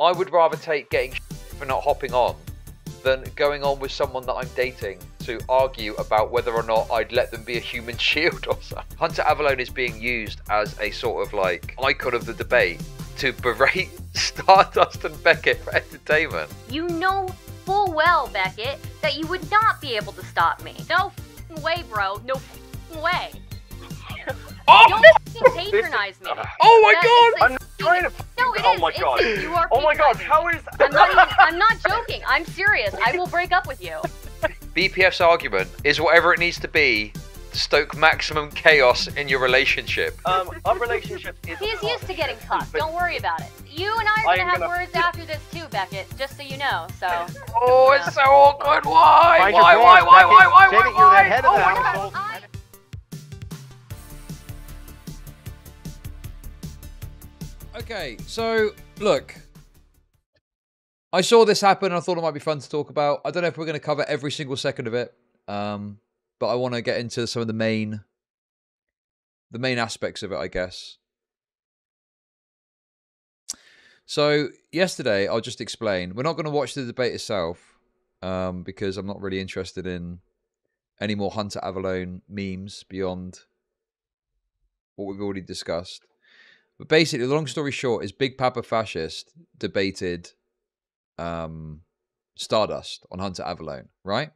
I would rather take getting for not hopping on than going on with someone that I'm dating to argue about whether or not I'd let them be a human shield or something. Hunter Avalon is being used as a sort of like icon of the debate to berate Stardust and Beckett for entertainment. You know full well, Beckett, that you would not be able to stop me. No f***ing way, bro. No f***ing way. Oh, don't f***ing patronize me. Oh my god! I'm trying to Oh my god. You are oh my god, how is that? I'm not joking. I'm serious. I will break up with you. BPF's argument is whatever it needs to be to stoke maximum chaos in your relationship. Our relationship is... He's used to getting cuffed. Don't worry about it. You and I are going to have words after this too, Beckett, just so you know, so... Oh, it's so awkward. Why? Why? Oh my god. Okay, so, look, I saw this happen and I thought it might be fun to talk about. I don't know if we're going to cover every single second of it, but I want to get into some of the main aspects of it, I guess. So, yesterday, I'll just explain. We're not going to watch the debate itself, because I'm not really interested in any more Hunter Avalon memes beyond what we've already discussed. But basically, the long story short is Big Papa Fascist debated Stardust on Hunter Avalon, right?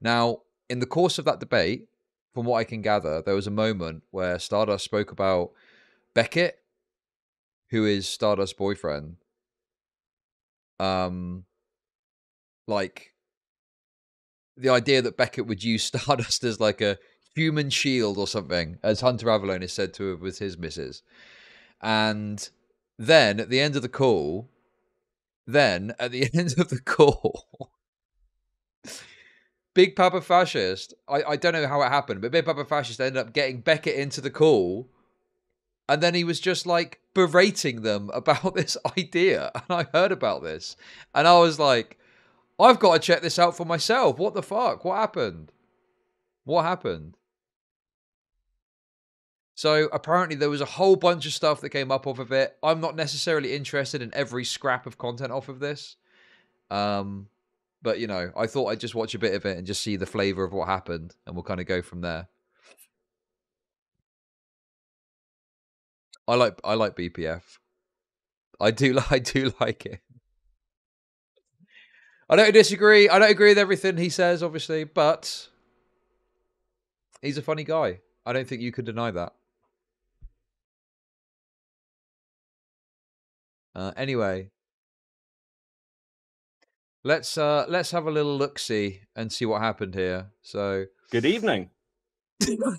Now, in the course of that debate, from what I can gather, there was a moment where Stardust spoke about Beckett, who is Stardust's boyfriend, like the idea that Beckett would use Stardust as like a human shield or something, as Hunter Avalon is said to have with his missus. And then at the end of the call, Big Papa Fascist, I don't know how it happened, but Big Papa Fascist ended up getting Beckett into the call. And then he was just like berating them about this idea. And I heard about this and I was like, I've got to check this out for myself. What the fuck? What happened? So apparently there was a whole bunch of stuff that came up off of it. I'm not necessarily interested in every scrap of content off of this. But, you know, I thought I'd just watch a bit of it and just see the flavor of what happened. And we'll kind of go from there. I like BPF. I do like it. I don't disagree. I don't agree with everything he says, obviously, but... he's a funny guy. I don't think you could deny that. Anyway, let's have a little look-see and see what happened here. So, good evening, bro.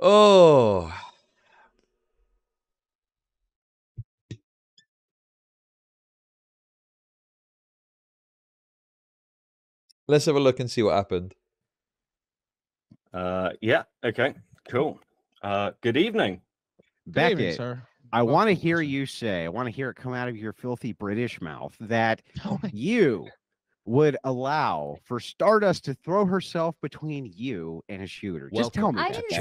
Oh. Let's have a look and see what happened. Yeah. Okay. Cool. Good evening, Beckett. Good evening, sir. I want to hear you say. I want to hear it come out of your filthy British mouth that you would allow for Stardust to throw herself between you and a shooter. Welcome. Just tell me. I didn't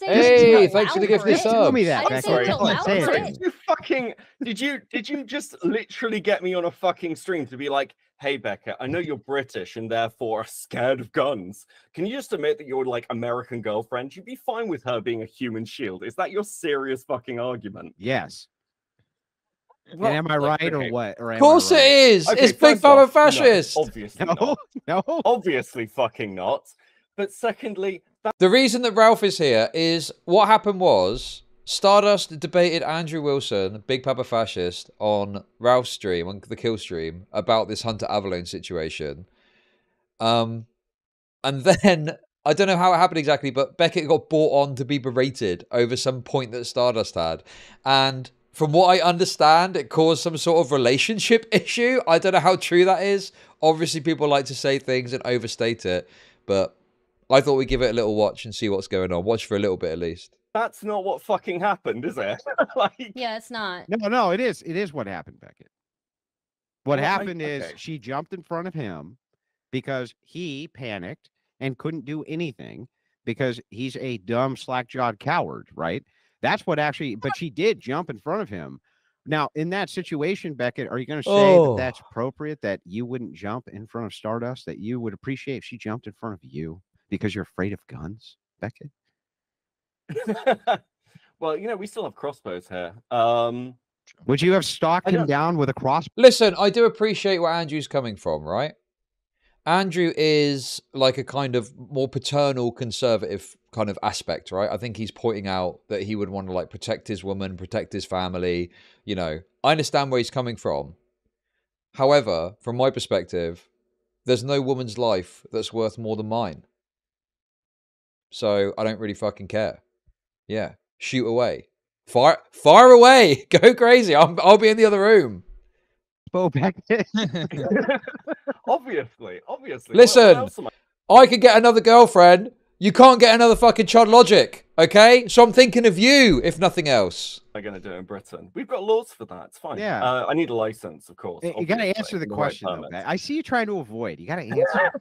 say. Hey, thanks for the gift. Just tell me that. Did you fucking? Did you just literally get me on a fucking stream to be like? Hey, Becca, I know you're British and therefore are scared of guns. Can you just admit that your, like, American girlfriend, you'd be fine with her being a human shield? Is that your serious fucking argument? Yes. Well, am I right or what? Or of course it is. Okay, it's Big Papa Fascist. No, obviously not. No. Obviously fucking not. But secondly... the reason that Ralph is here is what happened was... Stardust debated Andrew Wilson, Big Papa Fascist, on Ralph's stream, on the Killstream, about this Hunter Avalon situation. And then, I don't know how it happened exactly, but Beckett got brought on to be berated over some point that Stardust had. And from what I understand, it caused some sort of relationship issue. I don't know how true that is. Obviously, people like to say things and overstate it. But I thought we'd give it a little watch and see what's going on. Watch for a little bit at least. That's not what fucking happened, is it? Like... yeah, it's not. No, it is. It is what happened, Beckett. What happened is she jumped in front of him because he panicked and couldn't do anything. because he's a dumb, slack-jawed coward, right? That's what actually, but she did jump in front of him. Now, in that situation, Beckett, are you going to say that that's appropriate, that you wouldn't jump in front of Stardust, that you would appreciate if she jumped in front of you because you're afraid of guns, Beckett? Well, you know, we still have crossbows here. Would you have stalked him down with a crossbow? Listen, I do appreciate where Andrew's coming from, right? Andrew is like a kind of more paternal, conservative kind of aspect, right? I think he's pointing out that he would want to like protect his woman, protect his family. You know, I understand where he's coming from. However, from my perspective, there's no woman's life that's worth more than mine. So I don't really fucking care. Yeah, shoot away, far away, go crazy. I'll be in the other room. Bo Beckett. Obviously. Listen, I could get another girlfriend. You can't get another fucking Chud Logic, okay? So I'm thinking of you, if nothing else. I'm going to do it in Britain. We've got laws for that. It's fine. Yeah. I need a license, of course. You got to answer the question, though. I see you trying to avoid. You got to answer.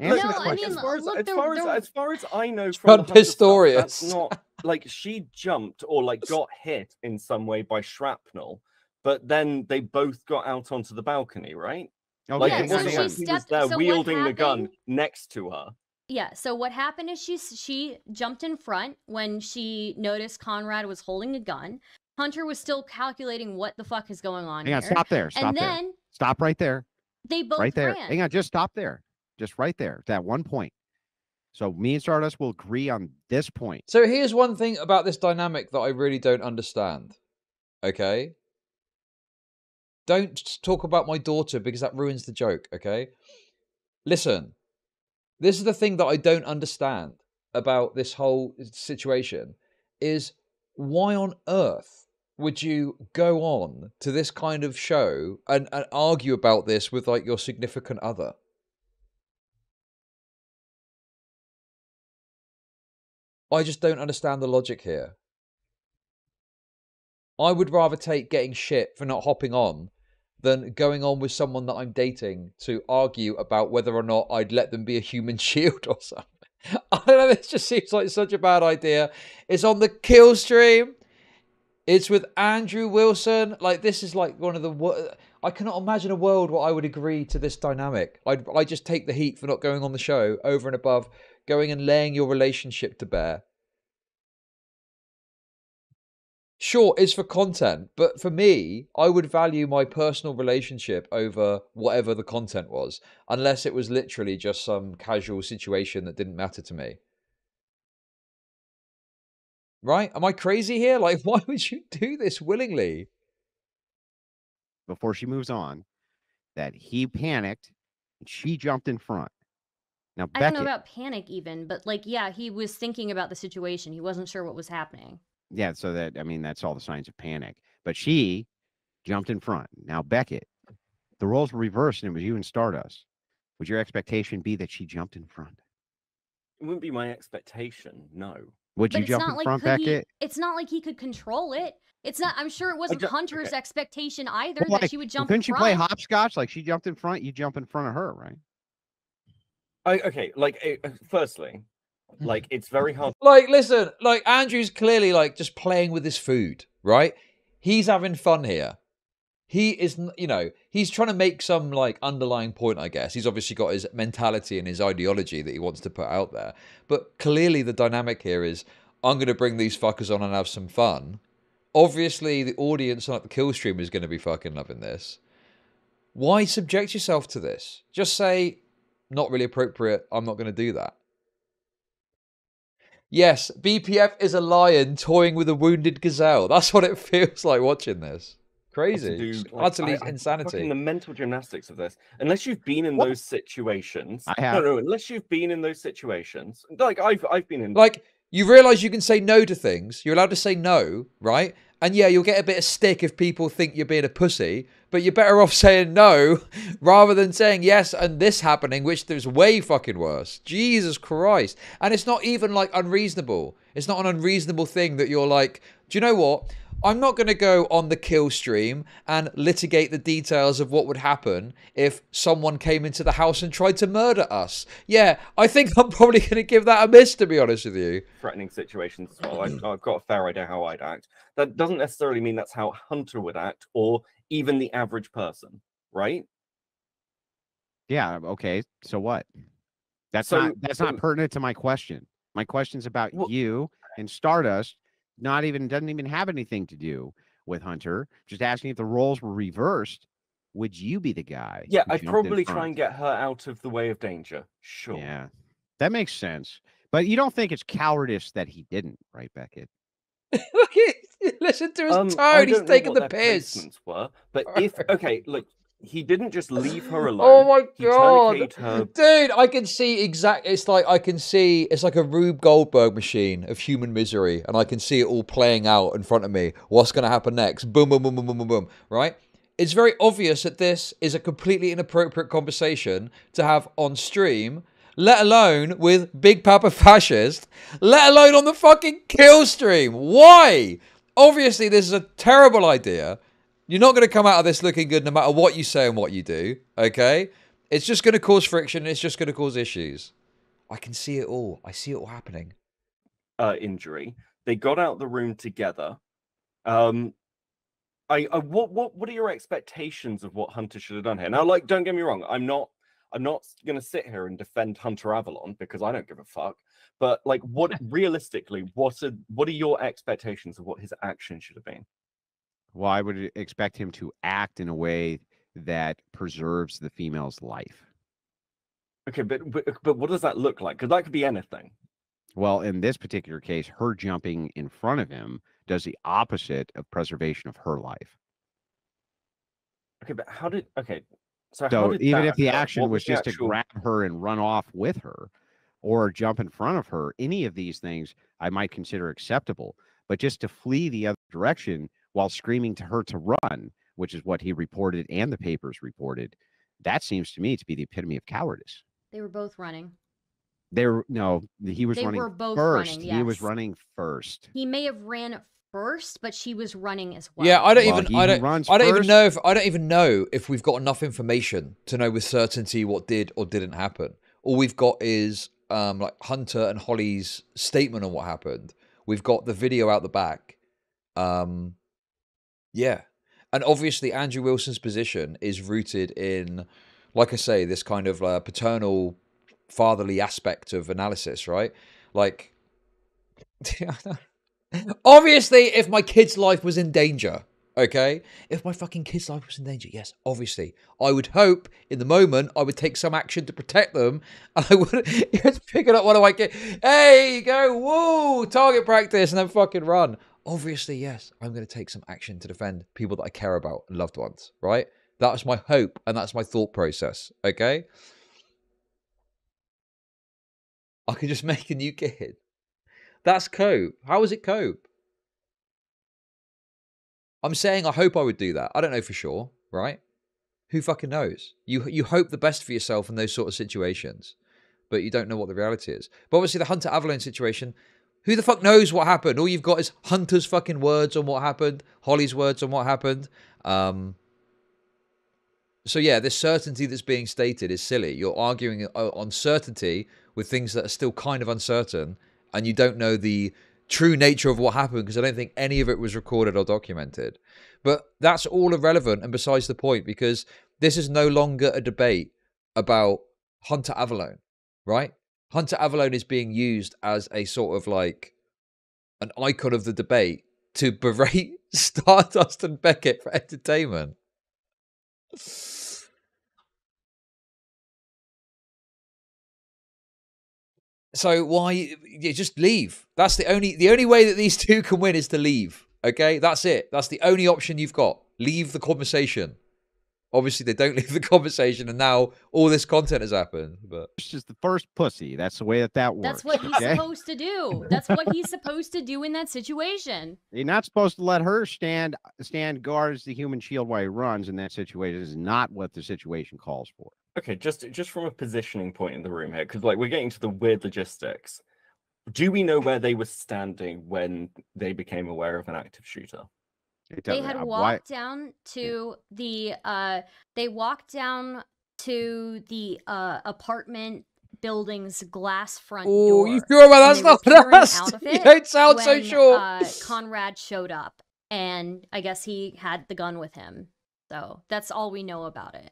As far as I know, from Pistorius, that's not like she jumped or like got hit in some way by shrapnel. But then they both got out onto the balcony, right? Okay. Like, yeah, so she stepped, was so wielding happened, the gun next to her. Yeah, so what happened is she jumped in front when she noticed Conrad was holding a gun. Hunter was still calculating what the fuck is going on here. Stop there. Stop right there. They both right there. Ran. Hang on, just stop there. Just right there. That one point. So me and Stardust will agree on this point. So here's one thing about this dynamic that I really don't understand. Okay? Don't talk about my daughter because that ruins the joke, okay? Listen, this is the thing that I don't understand about this whole situation is why on earth would you go on to this kind of show and argue about this with, like, your significant other? I just don't understand the logic here. I would rather take getting shit for not hopping on than going on with someone that I'm dating to argue about whether or not I'd let them be a human shield or something. I don't know, this just seems like such a bad idea. It's on the Killstream. It's with Andrew Wilson. Like, this is like one of the... I cannot imagine a world where I would agree to this dynamic. I'd just take the heat for not going on the show over and above going and laying your relationship to bear. Sure, it's for content, but for me, I would value my personal relationship over whatever the content was, unless it was literally just some casual situation that didn't matter to me. Right? Am I crazy here? Like, why would you do this willingly? Before she moves on, that he panicked and she jumped in front. Now, Beckett, I don't know about panic even, but like, yeah, he was thinking about the situation. He wasn't sure what was happening. Yeah, so that, I mean, that's all the signs of panic. But she jumped in front. Now, Beckett, the roles were reversed and it was you and Stardust. Would your expectation be that she jumped in front? It wouldn't be my expectation, no. Would you jump in front, Beckett? It's not like he could control it. It's not, I'm sure it wasn't Hunter's expectation either that she would jump in front. Couldn't you play hopscotch? Like, she jumped in front, you jump in front of her, right? Okay, like, firstly... Like, it's very hard. Like, listen, like, Andrew's clearly, like, just playing with his food, right? He's having fun here. He is, you know, he's trying to make some, like, underlying point, I guess. He's obviously got his mentality and his ideology that he wants to put out there. But clearly the dynamic here is, I'm going to bring these fuckers on and have some fun. Obviously, the audience on the Killstream is going to be fucking loving this. Why subject yourself to this? Just say, not really appropriate, I'm not going to do that. Yes, BPF is a lion toying with a wounded gazelle. That's what it feels like watching this. Crazy. Utterly insanity. The mental gymnastics of this. Unless you've been in those situations. I have. No, unless you've been in those situations. Like, I've been in... Like, you realise you can say no to things. You're allowed to say no, right? And yeah, you'll get a bit of stick if people think you're being a pussy. But you're better off saying no rather than saying yes and this happening, which there's way fucking worse. Jesus Christ. And it's not even, like, unreasonable. It's not an unreasonable thing that you're like, do you know what? I'm not going to go on the Killstream and litigate the details of what would happen if someone came into the house and tried to murder us. Yeah, I think I'm probably going to give that a miss, to be honest with you. Threatening situations as well. I've got a fair idea how I'd act. That doesn't necessarily mean that's how Hunter would act, or even the average person, right? Yeah, okay, so what? That's not pertinent to my question. My question's about you and Stardust. Doesn't even have anything to do with Hunter. Just asking if the roles were reversed, would you be the guy? Yeah, I'd probably try and get her out of the way of danger. Sure. Yeah, that makes sense. But you don't think it's cowardice that he didn't, right, Beckett? Listen to his tone. He's taking the piss. But if look. He didn't just leave her alone. Oh my God, dude! I can see It's like It's like a Rube Goldberg machine of human misery, and I can see it all playing out in front of me. What's going to happen next? Boom, boom, boom, boom, boom, boom, boom. Right? It's very obvious that this is a completely inappropriate conversation to have on stream, let alone with Big Papa Fascist, let alone on the fucking Kill Stream. Why? Obviously, this is a terrible idea. You're not going to come out of this looking good no matter what you say and what you do, okay? It's just going to cause friction. And it's just going to cause issues. I can see it all. I see it all happening. Injury. They got out the room together. What are your expectations of what Hunter should have done here? Now, like, don't get me wrong. I'm not going to sit here and defend Hunter Avalon because I don't give a fuck. But, like, what realistically, what are your expectations of what his action should have been? Well, I would expect him to act in a way that preserves the female's life. Okay, but what does that look like? Because that could be anything. Well, in this particular case, her jumping in front of him does the opposite of preservation of her life. Okay, but how did... Okay, so how did even if the action was just to grab her and run off with her or jump in front of her, any of these things I might consider acceptable. But just to flee the other direction... while screaming to her to run, which is what he reported and the papers reported, that seems to me to be the epitome of cowardice. They were both running. They were both running first. Yes. He was running first. He may have ran first, but she was running as well. Yeah, I don't even know if we've got enough information to know with certainty what did or didn't happen. All we've got is like Hunter and Holly's statement on what happened. We've got the video out the back. Yeah. And obviously Andrew Wilson's position is rooted in, like I say, this kind of paternal, fatherly aspect of analysis, right? Like, obviously, if my kid's life was in danger, okay? If my fucking kid's life was in danger, yes, obviously. I would hope in the moment I would take some action to protect them. And I would just pick it up one of my kids. Hey, go, whoa, target practice, and then fucking run. Obviously, yes, I'm going to take some action to defend people that I care about and loved ones, right? That was my hope, and that's my thought process, okay? I could just make a new kid. That's cope. How is it cope? I'm saying I hope I would do that. I don't know for sure, right? Who fucking knows? You hope the best for yourself in those sort of situations, but you don't know what the reality is. But obviously the Hunter Avalon situation... who the fuck knows what happened? All you've got is Hunter's fucking words on what happened, Holly's words on what happened. So yeah, this certainty that's being stated is silly. You're arguing on certainty with things that are still kind of uncertain, and you don't know the true nature of what happened because I don't think any of it was recorded or documented. But that's all irrelevant and besides the point because this is no longer a debate about Hunter Avalon, right? Hunter Avalon is being used as a sort of like an icon of the debate to berate Stardust and Beckett for entertainment. So why just leave? That's the only way that these two can win is to leave. Okay, that's it. That's the only option you've got. Leave the conversation. Obviously, they don't leave the conversation, and now all this content has happened. But it's just the first pussy. That's the way that works. That's what he's supposed to do. That's what he's supposed to do in that situation. You're not supposed to let her stand guard as the human shield while he runs in that situation. This is not what the situation calls for. Okay, just from a positioning point in the room here, because like we're getting to the weird logistics. Do we know where they were standing when they became aware of an active shooter? They had walked down to the apartment building's glass front door. Oh, you sure about that's not dust? You don't sound so sure. Conrad showed up, and I guess he had the gun with him. So that's all we know about it.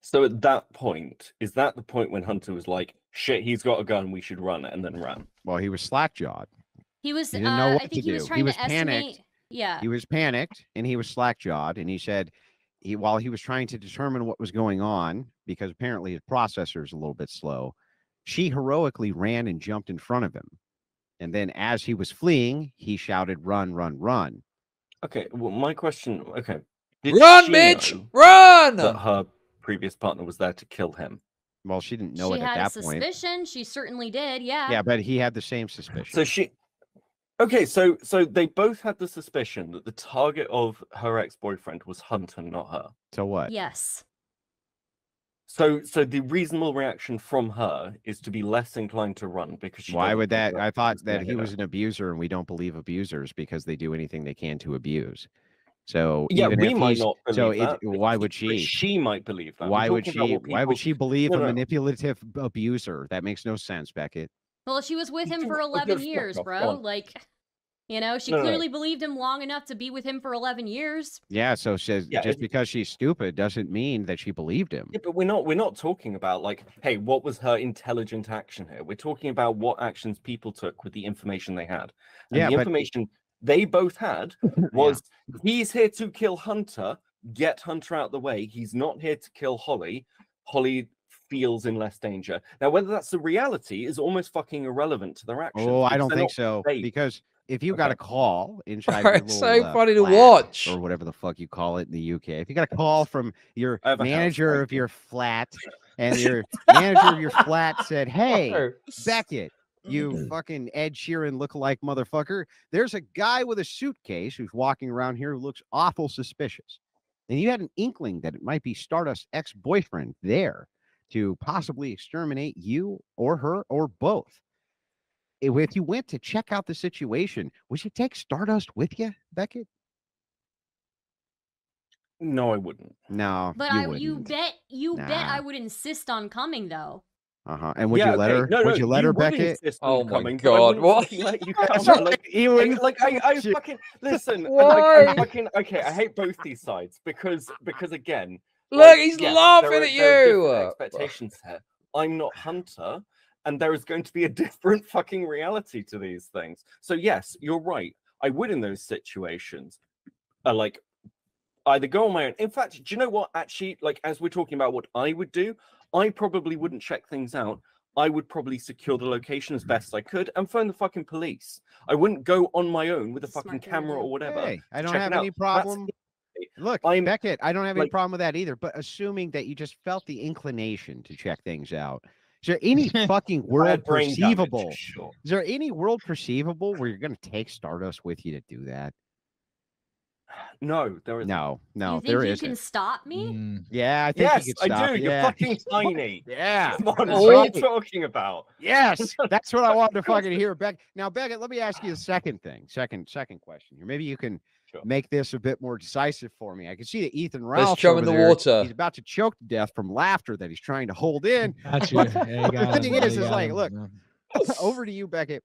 So at that point, is that the point when Hunter was like, shit, he's got a gun, we should run, and then ran? Well, he was slack-jawed. He was, he didn't know what to do. He was panicked. Yeah. He was panicked, and he was slack-jawed, and he said, while he was trying to determine what was going on, because apparently his processor is a little bit slow, she heroically ran and jumped in front of him. And then as he was fleeing, he shouted, run, run, run. Okay, well, my question, okay. Run, bitch! Run! Her previous partner was there to kill him. Well, she didn't know it at that point. She had a suspicion. She certainly did, yeah. Yeah, but he had the same suspicion. So she... Okay, so they both had the suspicion that the target of her ex-boyfriend was Hunter, not her. So what? Yes. So the reasonable reaction from her is to be less inclined to run because she... Why would that... I thought that he was an abuser, and we don't believe abusers because they do anything they can to abuse. So yeah, we might not believe that. Why would she? She might believe that. Why would she? Why would she believe a manipulative abuser? That makes no sense, Beckett. Well, she was with him for 11 years, bro. Like, you know, she clearly believed him long enough to be with him for 11 years. Yeah. So she says, just because she's stupid doesn't mean that she believed him. Yeah, but we're not talking about like, hey, what was her intelligent action here? We're talking about what actions people took with the information they had. And yeah, the information they both had was he's here to kill Hunter, get Hunter out the way. He's not here to kill Holly. Holly feels in less danger. Now, whether that's the reality is almost fucking irrelevant to their actions. Oh, I don't think so. Safe. Because if you got a call inside your little, funny to watch, or whatever the fuck you call it in the UK, if you got a call from your manager of your flat, and your manager of your flat said, hey, Beckett, you fucking Ed Sheeran lookalike motherfucker, there's a guy with a suitcase who's walking around here who looks awful suspicious. And you had an inkling that it might be Stardust's ex-boyfriend there to possibly exterminate you or her or both. If you went to check out the situation, would you take Stardust with you, Beckett? No, I wouldn't. No, but you bet I would insist on coming, though. And would you let her? No, would you let her, Beckett? Oh my God! What? Let you come. I fucking listen. Why? Okay, I hate both these sides because again, look, he's laughing at you. Expectations here. I'm not Hunter, and there is going to be a different fucking reality to these things. So yes, you're right. I would in those situations, either go on my own. In fact, do you know what? Actually, as we're talking about what I would do, I probably wouldn't check things out. I would probably secure the location as best I could and phone the fucking police. I wouldn't go on my own with a fucking camera or whatever. Hey, I don't have any problem. Look, Beckett, I don't have any problem with that either. But assuming that you just felt the inclination to check things out, is there any fucking world perceivable? Is there any world perceivable where you're going to take Stardust with you to do that? No, there is no. There is. You can stop me? Yeah, I think you can stop. Yes, I do. You're fucking tiny. Yeah, come on, what are you talking about? Yes, that's what I wanted to fucking hear, Beck. Now, Beckett, let me ask you the second question here. Maybe you can make this a bit more decisive for me. I can see that Ethan Ralph over there, he's about to choke to death from laughter that he's trying to hold in. Got you. The thing is, it's like, look, over to you, Beckett.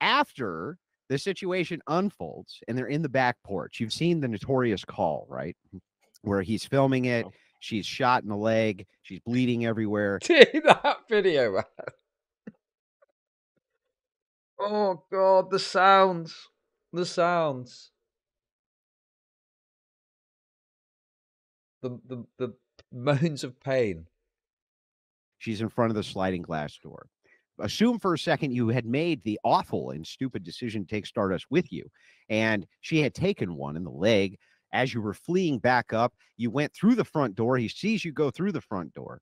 After the situation unfolds and they're in the back porch. You've seen the notorious call, right? Where he's filming it. She's shot in the leg. She's bleeding everywhere. See that video, man. Oh, God. The sounds. The sounds. The moans of pain. She's in front of the sliding glass door. Assume for a second you had made the awful and stupid decision to take Stardust with you, and she had taken one in the leg. As you were fleeing back up, you went through the front door. He sees you go through the front door.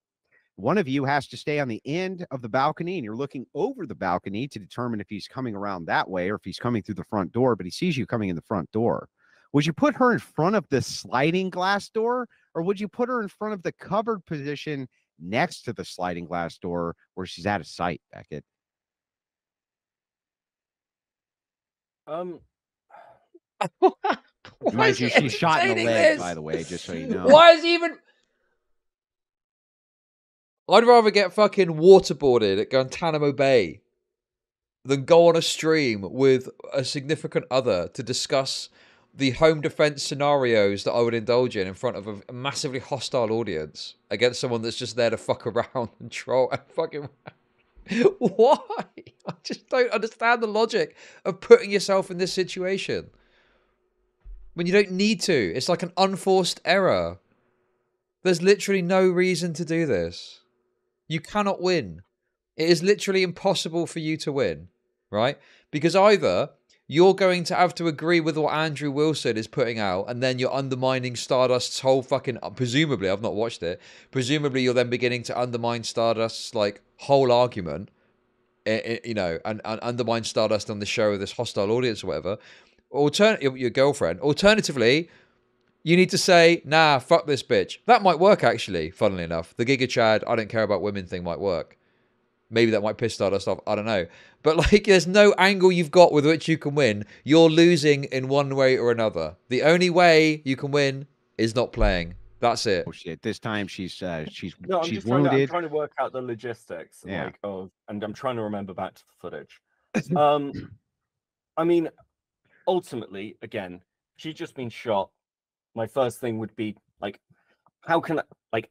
One of you has to stay on the end of the balcony, and you're looking over the balcony to determine if he's coming around that way or if he's coming through the front door, but he sees you coming in the front door. Would you put her in front of the sliding glass door, or would you put her in front of the covered position next to the sliding glass door where she's out of sight, Beckett? Mind you, she's shot in the leg, by the way, just so you know. Why is he even... I'd rather get fucking waterboarded at Guantanamo Bay than go on a stream with a significant other to discuss the home defense scenarios that I would indulge in front of a massively hostile audience against someone that's just there to fuck around and troll and fucking... Why? I just don't understand the logic of putting yourself in this situation when you don't need to. It's like an unforced error. There's literally no reason to do this. You cannot win. It is literally impossible for you to win, right? Because either you're going to have to agree with what Andrew Wilson is putting out, and then you're undermining Stardust's whole fucking... Presumably, I've not watched it. Presumably, you're then beginning to undermine Stardust's, like, whole argument, you know, and undermine Stardust on the show with this hostile audience or whatever. Your girlfriend. Alternatively, you need to say, nah, fuck this bitch. That might work, actually, funnily enough. The Giga Chad, I don't care about women thing might work. Maybe that might piss Stardust off. I don't know. But, like, there's no angle you've got with which you can win. You're losing in one way or another. The only way you can win is not playing. That's it. Oh, shit. This time she's wounded. I'm trying to work out the logistics. Yeah. Like, and I'm trying to remember back to the footage. I mean, ultimately, again, she's just been shot. My first thing would be, like, how can I, like,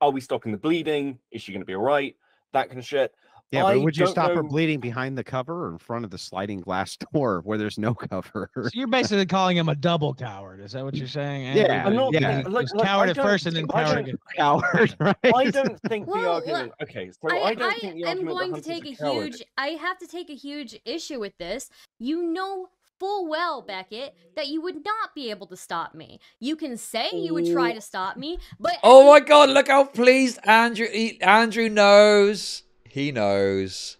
are we stopping the bleeding? Is she going to be all right? That kind of shit. Yeah, but would you stop her bleeding behind the cover or in front of the sliding glass door where there's no cover? So you're basically calling him a double coward. Is that what you're saying? Yeah. I'm not, yeah. Like, coward at first and then coward again. Coward, right? I don't think the argument... Okay, so I don't think the argument... I'm going to take a huge... I have to take a huge issue with this. You know... full well, Beckett, that you would not be able to stop me. You can say you would try to stop me, but... Oh my God, look how pleased Andrew knows. He knows.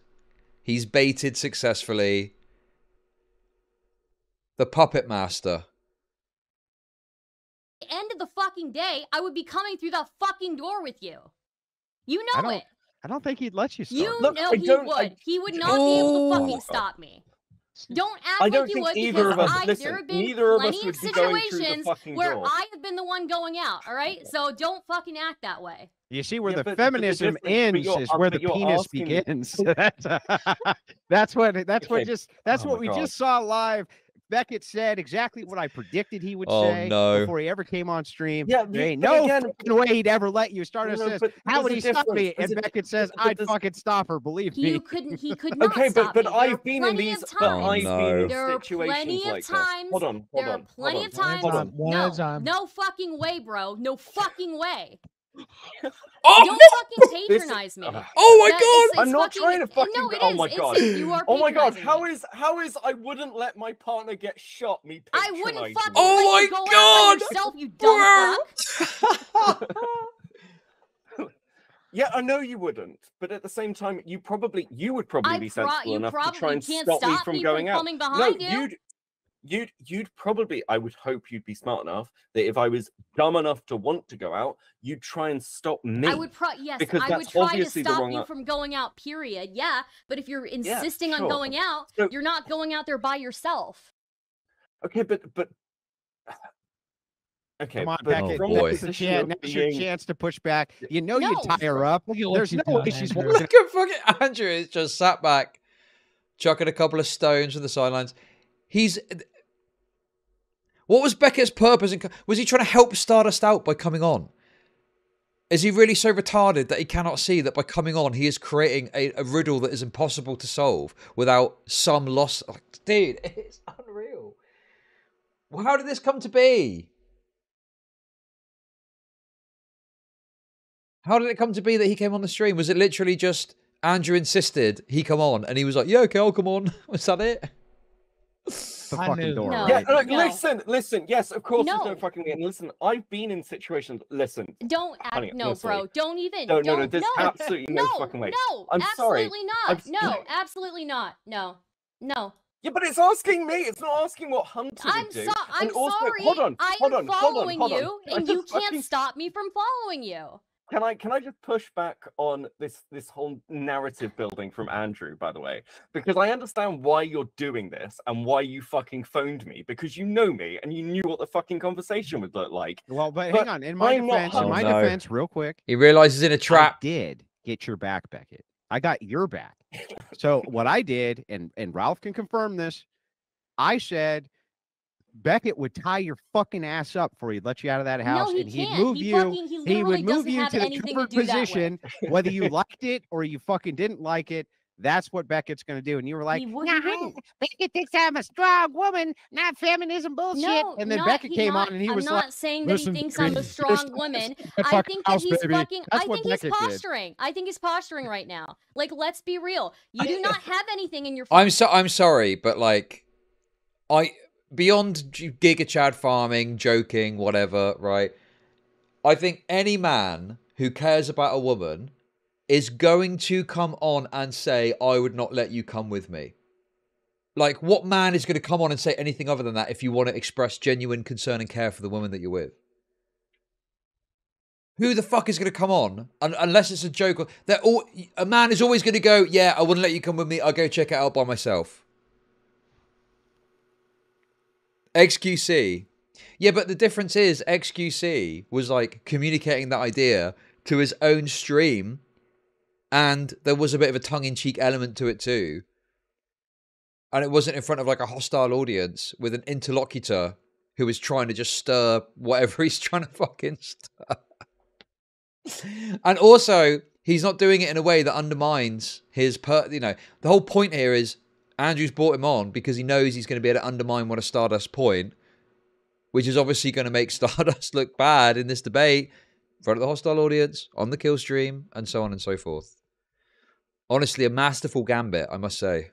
He's baited successfully. The puppet master. At the end of the fucking day, I would be coming through the fucking door with you. You know it. I don't think he'd let you stop. You know he would. He would not be able to fucking stop me. Don't act like you would, because there have been plenty of situations where I have been the one going out, all right? So don't fucking act that way. You see, where the feminism ends is where the penis begins. That's what we just saw live. Beckett said exactly what I predicted he would say before he ever came on stream. Yeah, there ain't no way he'd ever let you. Stardust says, how would he stop me? And Beckett says, I'd fucking stop her, believe me. He could not stop me. Okay, but I've been in these situations like this. Hold on. No fucking way, bro. No fucking way. Oh, don't fucking patronize me. Oh my God! I'm not trying to fucking. No, it is. Oh my God! Oh my God! How is I wouldn't let my partner get shot? Me patronizing. I wouldn't fucking. Oh my God! Yourself, you dumb fuck. Yeah, I know you wouldn't, but at the same time, you would probably be sensible enough to try and stop me from going out. No, you'd probably, I would hope you'd be smart enough that if I was dumb enough to want to go out, you'd try and stop me. I would try to stop you from going out, period. Yeah, but if you're insisting on going out, you're not going out there by yourself. Okay, but... Okay, come on, Beckett. Now's your chance to push back. You know you tie her up. There's no way she's... Look at fucking Andrew. Is just sat back, chucking a couple of stones from the sidelines. What was Beckett's purpose? Was he trying to help Stardust out by coming on? Is he really so retarded that he cannot see that by coming on, he is creating a riddle that is impossible to solve without some loss? Oh, dude, it's unreal. Well, how did this come to be? How did it come to be that he came on the stream? Was it literally just Andrew insisted he come on and he was like, yeah, okay, I'll come on. Was that it? The fucking door. No. Right? Yeah, like, listen. Yes, of course. No. There's no fucking. And listen, I've been in situations. Listen. Don't act. Honey, no, bro. Don't even. No. There's absolutely no fucking way. No. I'm sorry. Absolutely not. No. Absolutely not. No. No. Yeah, but it's asking me. It's not asking what Hunter would do. I'm sorry. Hold on. I am following you, and you can't stop me from following you. Can I just push back on this whole narrative building from Andrew, by the way? Because I understand why you're doing this and why you fucking phoned me, because you know me and you knew what the fucking conversation would look like. Well, but hang on, in my defense, real quick. He realizes in a trap. I did get your back, Beckett. I got your back. So what I did, and Ralph can confirm this, I said Beckett would tie your fucking ass up for you, let you out of that house, and he would move you to the comfort position, whether you liked it or you fucking didn't like it. That's what Beckett's going to do. And you were like, nah, Beckett thinks I'm a strong woman, not feminism bullshit. No, and then Beckett came on and he was like, I'm not saying that he thinks I'm a strong woman. I think that he's fucking, I think he's posturing. I think he's posturing right now. Like, let's be real. You do not have anything in your face. I'm sorry, but like, beyond GigaChad farming, joking, whatever, right? I think any man who cares about a woman is going to come on and say, I would not let you come with me. Like, what man is going to come on and say anything other than that if you want to express genuine concern and care for the woman that you're with? Who the fuck is going to come on? Unless it's a joke. A man is always going to go, yeah, I wouldn't let you come with me. I'll go check it out by myself. XQC. Yeah, but the difference is XQC was like communicating that idea to his own stream, and there was a bit of a tongue-in-cheek element to it too. And it wasn't in front of like a hostile audience with an interlocutor who was trying to just stir whatever he's trying to fucking stir. And also, he's not doing it in a way that undermines his you know, the whole point here is Andrew's brought him on because he knows he's going to be able to undermine one of Stardust's point, which is obviously going to make Stardust look bad in this debate in front of the hostile audience, on the kill stream, and so on and so forth. Honestly, a masterful gambit, I must say.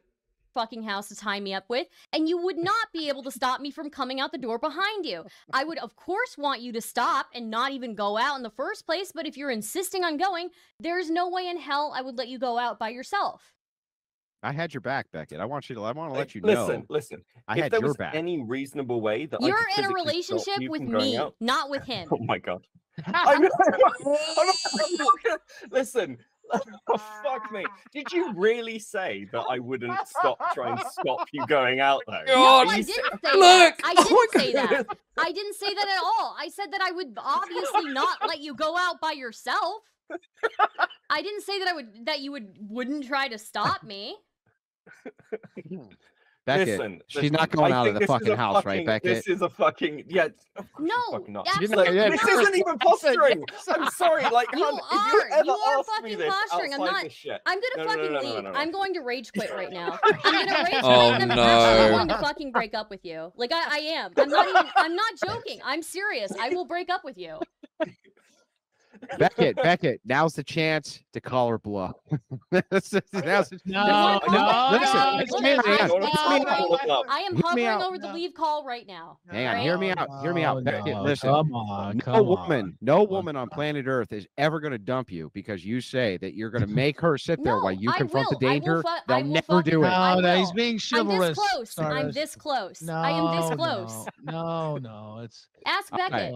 Fucking house to tie me up with, and you would not be able to stop me from coming out the door behind you. I would, of course, want you to stop and not even go out in the first place, but if you're insisting on going, there's no way in hell I would let you go out by yourself. I had your back, Beckett. I want to let you know. Listen. I had your back. If there was any reasonable way that you're in a relationship with me, not with him. Oh my god. Listen. Oh, fuck me. Did you really say that I wouldn't try and stop you going out though? No, I didn't say that. I didn't say that. I didn't say that at all. I said that I would obviously not let you go out by yourself. I didn't say that you wouldn't try to stop me. Beckett, listen, she's not going out of the fucking house, right, Beckett? This is a fucking no. This isn't even posturing. I'm sorry, like you are fucking posturing. I'm not. I'm gonna fucking leave. I'm going to rage quit right now. I'm gonna rage quit. And I'm actually going to fucking break up with you. Like I am. I'm not joking. I'm serious. I will break up with you. Beckett, now's the chance to call her bluff. I am hovering over the leave call right now. Hang on, hear me out. Hear me out, Beckett. Listen, no woman on planet Earth is ever going to dump you because you say that you're going to make her sit there while you confront the danger. They'll never do it. No, he's being chivalrous. I'm this close. I am this close. No, it's ask Beckett.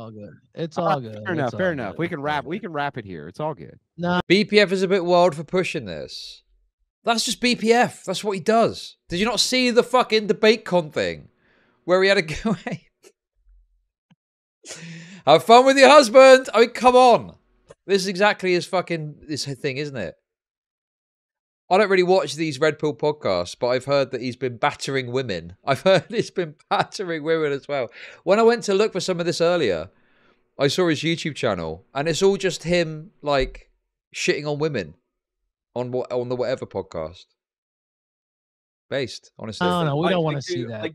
It's all good. Fair enough. Fair enough. We can wrap it here. It's all good. No. BPF is a bit wild for pushing this. That's just BPF. That's what he does. Did you not see the fucking DebateCon thing where he had a go? Have fun with your husband. I mean, come on. This is exactly his fucking thing, isn't it? I don't really watch these Red Pill podcasts, but I've heard that he's been battering women. I've heard he's been battering women as well. When I went to look for some of this earlier, I saw his YouTube channel, and it's all just him like shitting on women on the whatever podcast. Based, honestly. Oh, no, we don't want to see that. I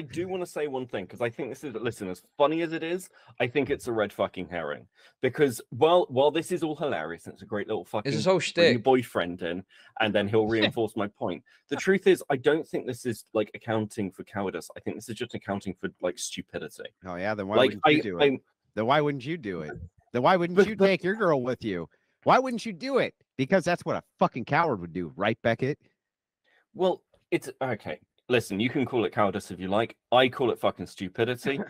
do want to say one thing because I think this is, listen, as funny as it is, I think it's a red fucking herring because while this is all hilarious and it's a great little fucking it's his whole shtick. Boyfriend in, and then he'll reinforce my point. The truth is, I don't think this is like accounting for cowardice. I think this is just accounting for like stupidity. Oh yeah, then why like, wouldn't you do it? Then why wouldn't you do it? Then why wouldn't you take your girl with you? Why wouldn't you do it? Because that's what a fucking coward would do, right, Beckett? Well, it's okay. Listen, you can call it cowardice if you like. I call it fucking stupidity.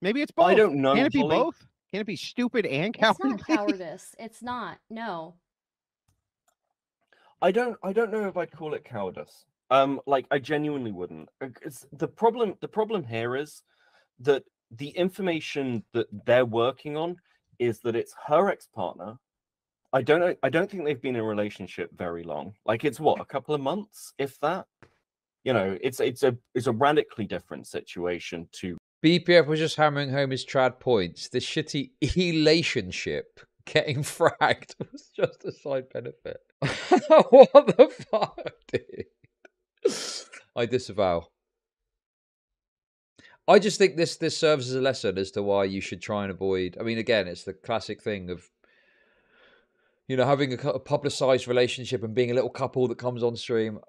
Maybe it's both. I don't know. Can it be both? Can it be stupid and cowardly? It's not cowardice. It's not. No. I don't know if I'd call it cowardice. Like I genuinely wouldn't. It's the problem here is that the information that they're working on is that it's her ex-partner. I don't think they've been in a relationship very long. Like it's what, a couple of months, if that. You know, it's a radically different situation to. BPF was just hammering home his trad points. The shitty elationship getting fragged was just a side benefit. What the fuck, dude? I disavow. I just think this serves as a lesson as to why you should try and avoid. I mean, again, it's the classic thing of, you know, having a publicized relationship and being a little couple that comes on stream.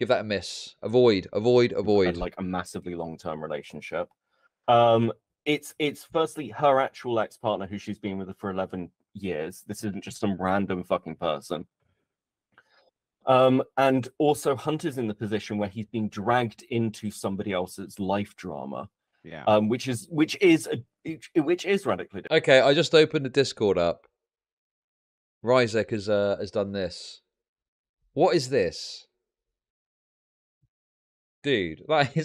Give that a miss. Avoid. And like a massively long-term relationship. It's firstly her actual ex-partner who she's been with for 11 years. This isn't just some random fucking person. And also Hunter's in the position where he's being dragged into somebody else's life drama. Yeah. Which is radically different. Okay, I just opened the Discord up. Ryzek has done this. What is this? Dude, that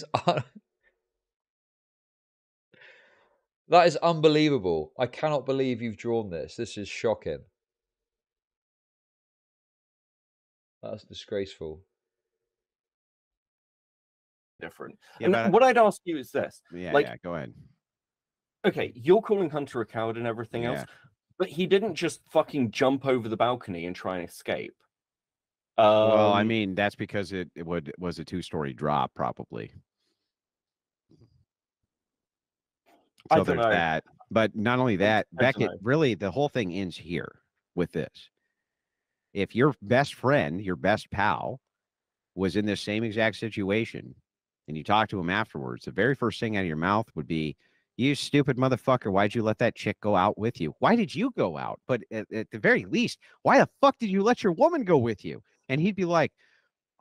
is unbelievable. I cannot believe you've drawn this. This is shocking. That's disgraceful. Different. Yeah, and what I'd ask you is this. Yeah, like, yeah, go ahead. Okay, you're calling Hunter a coward and everything else, but he didn't just fucking jump over the balcony and try and escape. Well, I mean, that's because it was a two-story drop, probably. So there's that. But not only that, Beckett, really, the whole thing ends here with this. If your best friend, your best pal, was in this same exact situation, and you talk to him afterwards, the very first thing out of your mouth would be, you stupid motherfucker, why'd you let that chick go out with you? Why did you go out? But at the very least, why the fuck did you let your woman go with you? And he'd be like,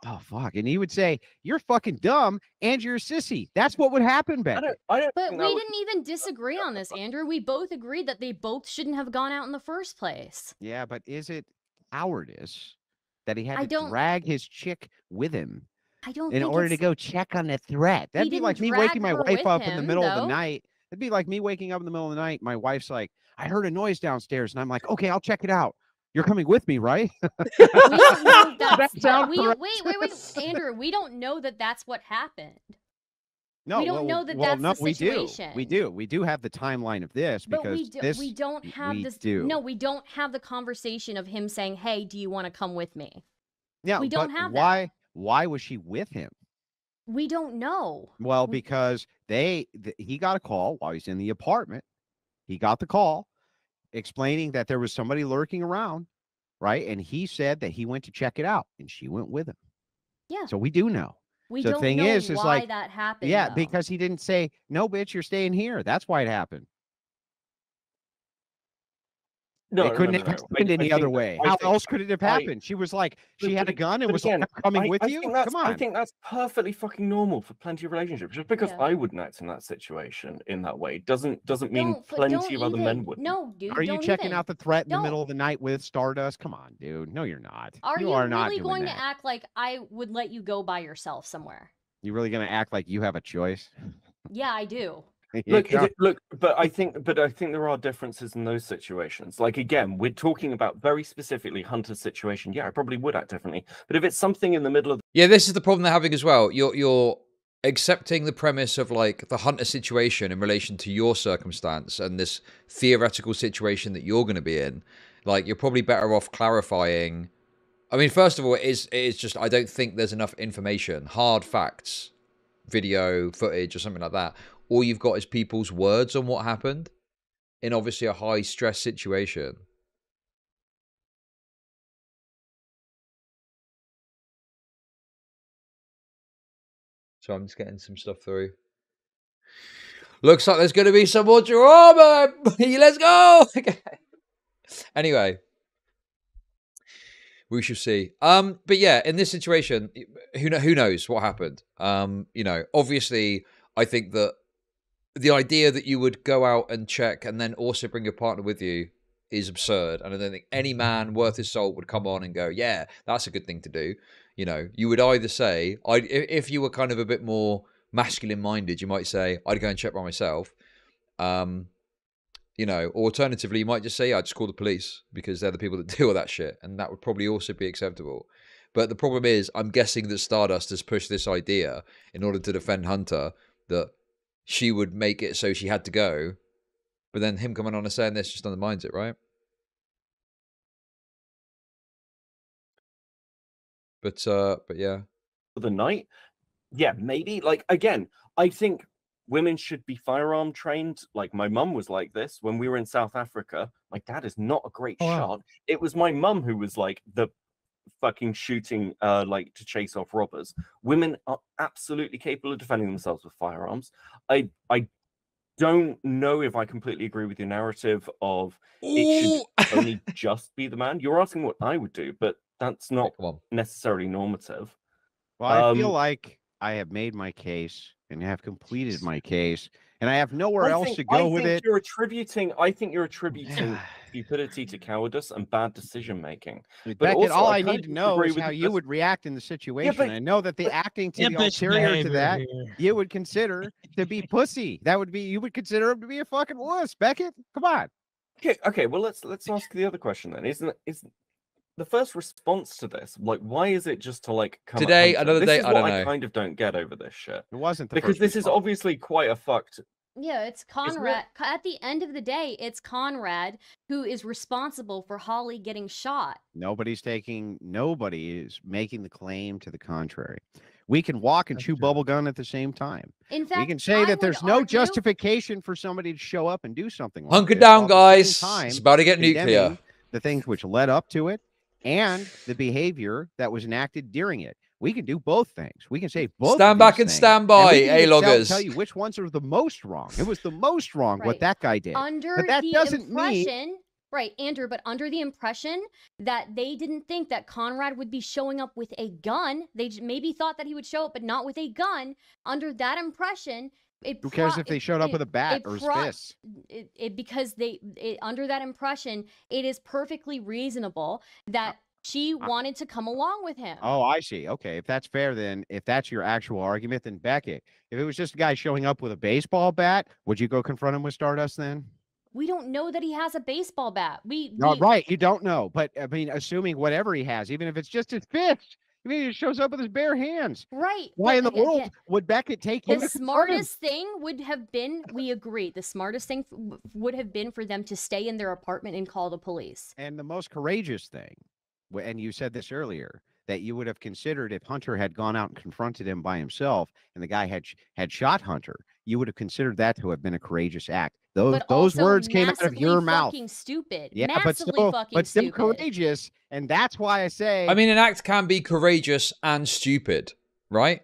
oh, fuck. And he would say, you're fucking dumb and you're a sissy. That's what would happen, Ben. But we didn't even disagree on this, Andrew. We both agreed that they both shouldn't have gone out in the first place. Yeah, but is it cowardice that he had to drag his chick with him in order to go check on the threat? That'd be like me waking my wife up in the middle of the night. It'd be like me waking up in the middle of the night. My wife's like, I heard a noise downstairs. And I'm like, okay, I'll check it out. You're coming with me, right? Wait, Andrew, we don't know that that's what happened. No, we don't know that that's the situation. We do have the timeline of this, but because we don't have the conversation of him saying, hey, do you want to come with me? Yeah, we don't have that. Why was she with him? We don't know. Well, because he got a call while he's in the apartment. He got the call explaining that there was somebody lurking around, right? And he said that he went to check it out, and she went with him. Yeah. So we do know. The thing is why that happened. Yeah, though. Because he didn't say, no, bitch, you're staying here. That's why it happened. No, it couldn't have happened any other way. How else could it have happened? She was like, she had a gun and was like, coming with you? Come on. I think that's perfectly fucking normal for plenty of relationships. Just because I wouldn't act in that situation in that way doesn't mean plenty of other men would. No, dude. Are you checking out the threat in the middle of the night with Stardust? Come on, dude. No, you're not. Are you really going to act like I would let you go by yourself somewhere? You really going to act like you have a choice? Yeah, I do. Look, but I think there are differences in those situations. Like, again, we're talking about very specifically Hunter's situation. Yeah, I probably would act differently. But if it's something in the middle of... Yeah, this is the problem they're having as well. You're accepting the premise of, like, the Hunter situation in relation to your circumstance and this theoretical situation that you're going to be in. Like, you're probably better off clarifying... I mean, first of all, it is just, I don't think there's enough information. Hard facts, video, footage, or something like that. All you've got is people's words on what happened in obviously a high stress situation. So I'm just getting some stuff through. Looks like there's going to be some more drama. Let's go. Okay. Anyway, we shall see. But yeah, in this situation, who knows what happened? You know, obviously I think that the idea that you would go out and check and then also bring your partner with you is absurd. And I don't think any man worth his salt would come on and go, yeah, that's a good thing to do. You know, you would either say, if you were kind of a bit more masculine minded, you might say, I'd go and check by myself. You know, alternatively, you might just say, yeah, I'd just call the police because they're the people that deal with that shit. And that would probably also be acceptable. But the problem is, I'm guessing that Stardust has pushed this idea in order to defend Hunter, that she would make it so she had to go. But then him coming on and saying this just undermines it, right? But yeah. For the night? Yeah, maybe. Like, again, I think women should be firearm trained. Like, my mum was like this when we were in South Africa. My dad is not a great shot. It was my mum who was like the fucking shooting, like, to chase off robbers. Women are absolutely capable of defending themselves with firearms. I don't know if I completely agree with your narrative of it should only just be the man. You're asking what I would do, but that's not necessarily normative. Well, I feel like I have made my case and have completed my case, and I have nowhere else to go with it. I think you're attributing stupidity to cowardice and bad decision making. But Beckett, also, all I need to know is how you would react in the situation. Yeah, but, I know that the acting to the ulterior to that you would consider to be pussy. That would be, you would consider him to be a fucking wuss. Beckett, come on. Okay. Well, let's ask the other question then. Isn't the first response to this, like, why is it just to, like, come today, another day? I don't know. I kind of don't get over this shit. It wasn't the because this response is obviously quite a fucked. Yeah, it's Conrad. At the end of the day, it's Conrad who is responsible for Holly getting shot. Nobody is making the claim to the contrary. We can walk and chew bubblegum at the same time. In fact, we can say that there's no justification for somebody to show up and do something like that. Hunker down, guys. It's about to get nuclear. The things which led up to it, and the behavior that was enacted during it. We can do both things. We can say both. Stand back and stand by, A-loggers. Tell you which ones are the most wrong. It was the most wrong what that guy did. But that doesn't mean, right, Andrew, but under the impression that they didn't think that Conrad would be showing up with a gun. They maybe thought that he would show up, but not with a gun. Under that impression, who cares if they showed up with a bat or a fist? Under that impression, it is perfectly reasonable that she wanted to come along with him. Oh, I see. Okay, if that's fair, then if that's your actual argument, then Beckett. If it was just a guy showing up with a baseball bat, would you go confront him with Stardust then? We don't know that he has a baseball bat. Right, you don't know. But I mean, assuming whatever he has, even if it's just his fist. I mean, he shows up with his bare hands. Right. Why in the world would Beckett take him? The smartest thing would have been, we agree, the smartest thing would have been for them to stay in their apartment and call the police. And the most courageous thing, and you said this earlier, that you would have considered if Hunter had gone out and confronted him by himself and the guy had shot Hunter, you would have considered that to have been a courageous act. Those words came out of your mouth. Fucking stupid. Yeah, but still courageous. And that's why I say, I mean, an act can be courageous and stupid, right?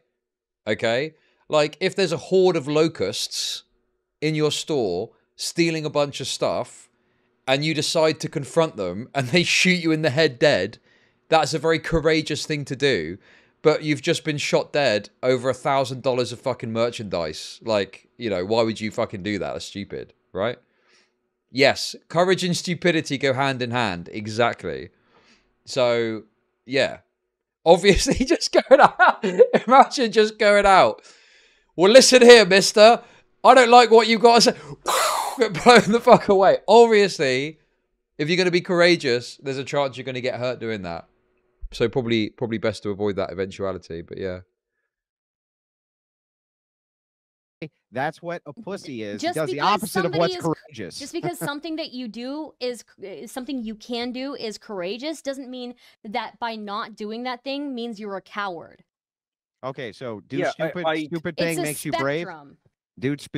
Okay. Like if there's a horde of locusts in your store stealing a bunch of stuff and you decide to confront them and they shoot you in the head dead, that's a very courageous thing to do, but you've just been shot dead over $1,000 of fucking merchandise. Like, you know, why would you fucking do that? That's stupid, right? Yes, courage and stupidity go hand in hand. Exactly. So, yeah. Obviously, just going out. Imagine just going out. Well, listen here, mister. I don't like what you've got to say. Blown the fuck away. Obviously, if you're going to be courageous, there's a chance you're going to get hurt doing that. So probably best to avoid that eventuality, but yeah. That's what a pussy is. Just does the opposite of what's courageous. Just because something that you do is something you can do is courageous doesn't mean that by not doing that thing means you're a coward. Okay, so stupid thing makes you brave? Doing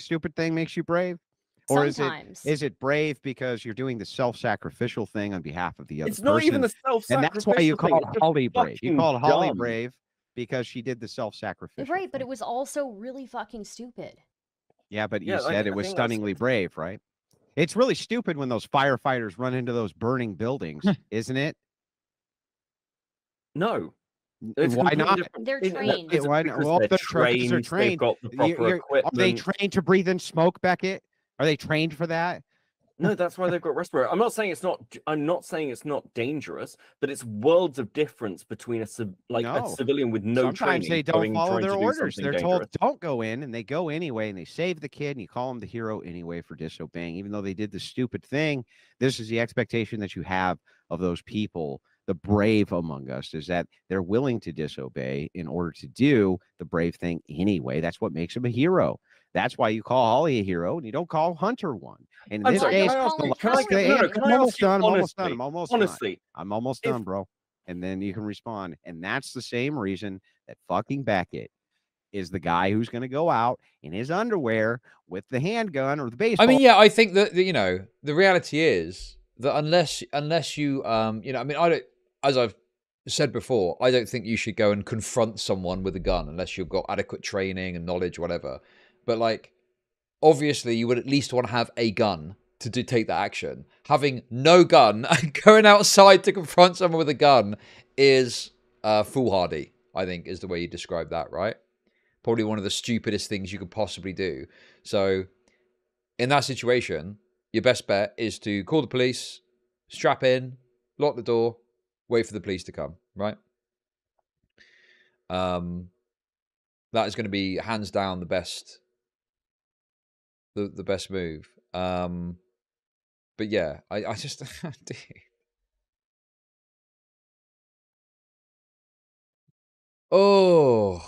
stupid thing makes you brave? Or is it brave because you're doing the self-sacrificial thing on behalf of the other person? It's not even the self-sacrificial thing. And that's why you call Holly brave. You called Holly brave because she did the self-sacrificial. Right, but it was also really fucking stupid. Yeah, but you said it was stunningly brave, right? It's really stupid when those firefighters run into those burning buildings, isn't it? No. Why not? They're trained. Well, the trophies are trained. Are they trained to breathe in smoke, Beckett? Are they trained for that? No, that's why they've got respirator. I'm not saying it's not dangerous, but it's worlds of difference between a civilian with no training. Sometimes they don't follow their orders. They're told don't go in, and they go anyway, and they save the kid, and you call them the hero anyway for disobeying, even though they did the stupid thing. This is the expectation that you have of those people. The brave among us is that they're willing to disobey in order to do the brave thing anyway. That's what makes them a hero. That's why you call Holly a hero and you don't call Hunter one. And in this case, I'm almost done, bro. And then you can respond. And that's the same reason that fucking Beckett is the guy who's going to go out in his underwear with the handgun or the baseball. I mean, yeah, I think that, you know, the reality is that unless you, you know, I mean, I don't, as I've said before, I don't think you should go and confront someone with a gun unless you've got adequate training and knowledge, whatever. But, like, obviously, you would at least want to have a gun to take that action. Having no gun and going outside to confront someone with a gun is foolhardy, I think, is the way you describe that, right? Probably one of the stupidest things you could possibly do. So, in that situation, your best bet is to call the police, strap in, lock the door, wait for the police to come, right? That is going to be, hands down, the best... The best move. But yeah, I just... Oh.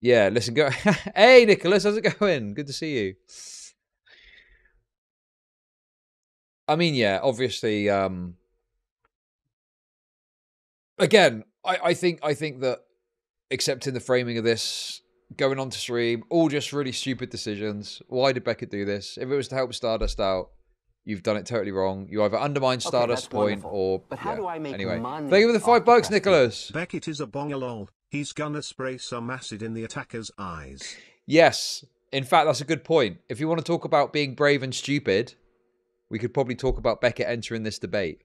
Yeah, listen, go... Hey, Nicholas, how's it going? Good to see you. I mean, yeah, obviously, again, I think that accepting the framing of this, going on to stream, all just really stupid decisions. Why did Beckett do this? If it was to help Stardust out, you've done it totally wrong. You either undermine Stardust's point or... But how do I make money? Thank you for the $5, Nicholas. Beckett is a bongalol. He's gonna spray some acid in the attacker's eyes. Yes. In fact, that's a good point. If you want to talk about being brave and stupid... We could probably talk about Beckett entering this debate.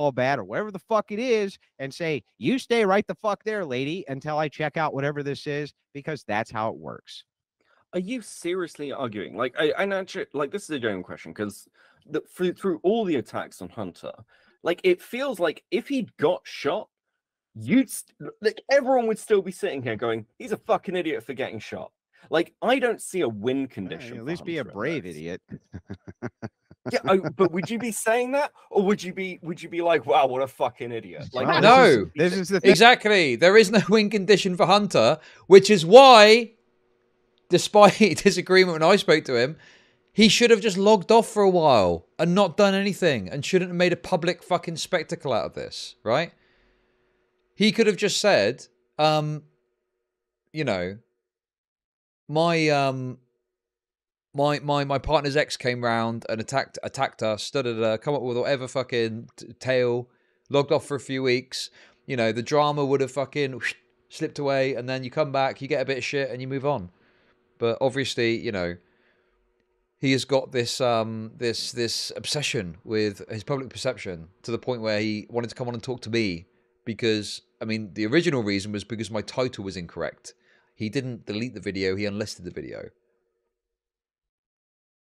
All bad or whatever the fuck it is and say, you stay right the fuck there, lady, until I check out whatever this is, because that's how it works. Are you seriously arguing? Like, I naturally, like, this is a genuine question, because through all the attacks on Hunter, like, it feels like if he'd got shot, like, everyone would still be sitting here going, he's a fucking idiot for getting shot. Like, I don't see a win condition. At least be a brave idiot. Yeah, but would you be saying that, or would you be like, wow, what a fucking idiot? Like, no, this is the thing. Exactly. There is no win condition for Hunter, which is why, despite disagreement when I spoke to him, he should have just logged off for a while and not done anything, and shouldn't have made a public fucking spectacle out of this, right? He could have just said, you know. My partner's ex came round and attacked us. Da, da, da, come up with whatever fucking tale. Logged off for a few weeks. You know, the drama would have fucking slipped away, and then you come back, you get a bit of shit, and you move on. But obviously, you know, he has got this this obsession with his public perception to the point where he wanted to come on and talk to me because, I mean, the original reason was because my title was incorrect. He didn't delete the video, he unlisted the video.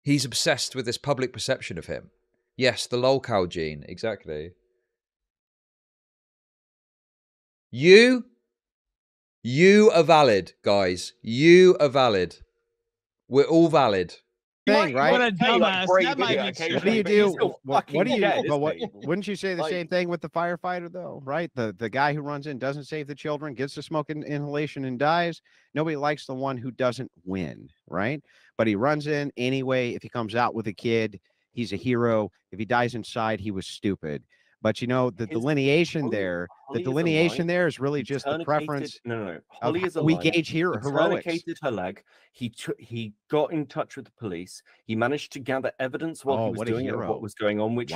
He's obsessed with this public perception of him. Yes, the lolcow gene, exactly. You are valid, guys. You are valid. We're all valid. Thing, right? What a dumbass. Like, what do you do? What do you do? But what, wouldn't you say the same thing with the firefighter, though, right? The guy who runs in, doesn't save the children, gets the smoke inhalation and dies. Nobody likes the one who doesn't win, right? But he runs in anyway. If he comes out with a kid, he's a hero. If he dies inside, he was stupid. But, you know, the delineation there is really just the preference. No. Holly is alive. We gauge here heroics. Her leg. He got in touch with the police. He managed to gather evidence while he was doing it, what was going on, which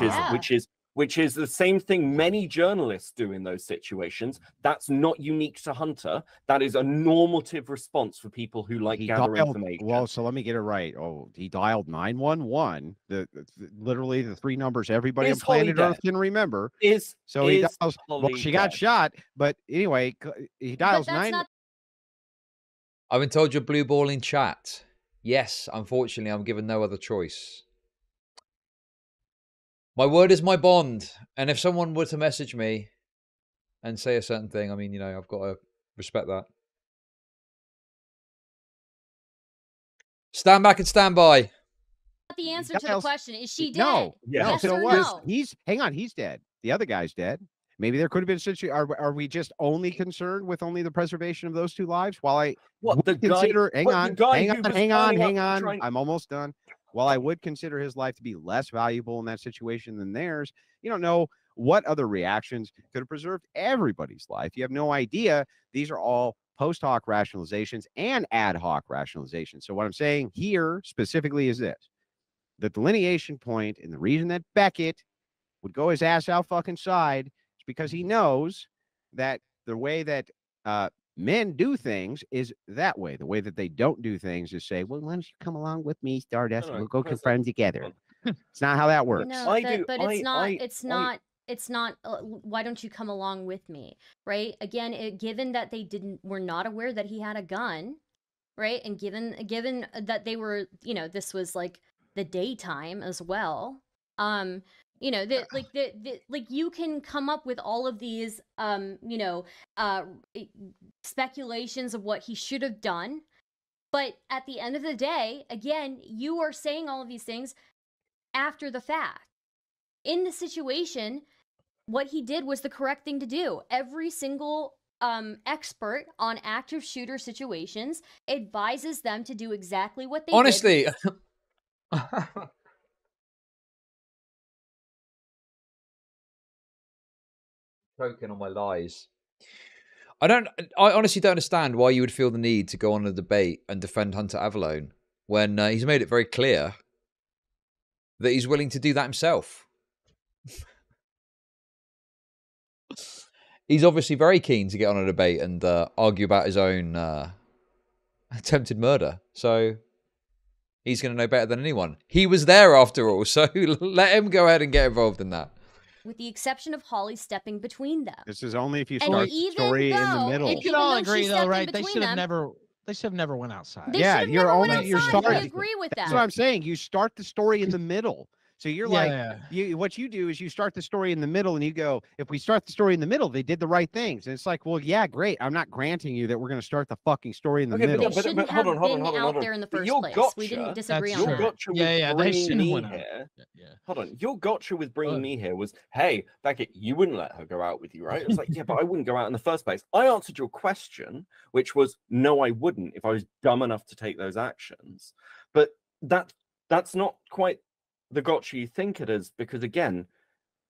is which is the same thing many journalists do in those situations. That's not unique to Hunter. That is a normative response for people who like gathering information. Well, so let me get it right. Oh, he dialed 911. Literally the three numbers everybody on planet Earth can remember. So he dials, well, she got shot, but anyway, he dials 911. I've been told you're blue ball in chat. Yes, unfortunately, I'm given no other choice. My word is my bond. And if someone were to message me and say a certain thing, I mean, you know, I've got to respect that. Stand back and stand by. The answer to the question is she dead? No. Yeah. Yes or no? Hang on, he's dead. The other guy's dead. Maybe there could have been a situation. Are we just only concerned with only the preservation of those two lives? While I would consider, hang on, I'm almost done. While I would consider his life to be less valuable in that situation than theirs, you don't know what other reactions could have preserved everybody's life. You have no idea. These are all post hoc rationalizations and ad hoc rationalizations. So what I'm saying here specifically is this: the delineation point and the reason that Beckett would go his ass out fucking side, because he knows that the way that men do things is that way. The way that they don't do things is say, well, why don't you come along with me, Stardust, and we'll go confront together. It's not how that works. No, but it's not, why don't you come along with me, right? Again, given that they were not aware that he had a gun, right? And given that they were, you know, this was like the daytime as well, you know, like you can come up with all of these, you know, speculations of what he should have done. But at the end of the day, again, you are saying all of these things after the fact. In the situation, what he did was the correct thing to do. Every single expert on active shooter situations advises them to do exactly what they did. Honestly. Choking on my lies. I honestly don't understand why you would feel the need to go on a debate and defend Hunter Avalon when he's made it very clear that he's willing to do that himself. He's obviously very keen to get on a debate and argue about his own attempted murder. So he's going to know better than anyone. He was there after all, so let him go ahead and get involved in that. With the exception of Holly stepping between them. This is only if you start the story in the middle. You can all agree, though, right? They should have never. They should have never went outside. Yeah, you're starting. I agree with that. That's what I'm saying. You start the story in the middle. So you're what you do is you start the story in the middle, and you go, if we start the story in the middle, they did the right things. And it's like, well, yeah, great. I'm not granting you that we're going to start the fucking story in the middle. But hold on. There in the first place. Gotcha. We didn't disagree on that. Yeah, they shouldn't have went out. Yeah. Hold on. Your gotcha with bringing me here was, hey, Beckett, you wouldn't let her go out with you, right? It was like, yeah, but I wouldn't go out in the first place. I answered your question, which was, no, I wouldn't if I was dumb enough to take those actions. But that's not quite the gotcha you think it is, because again,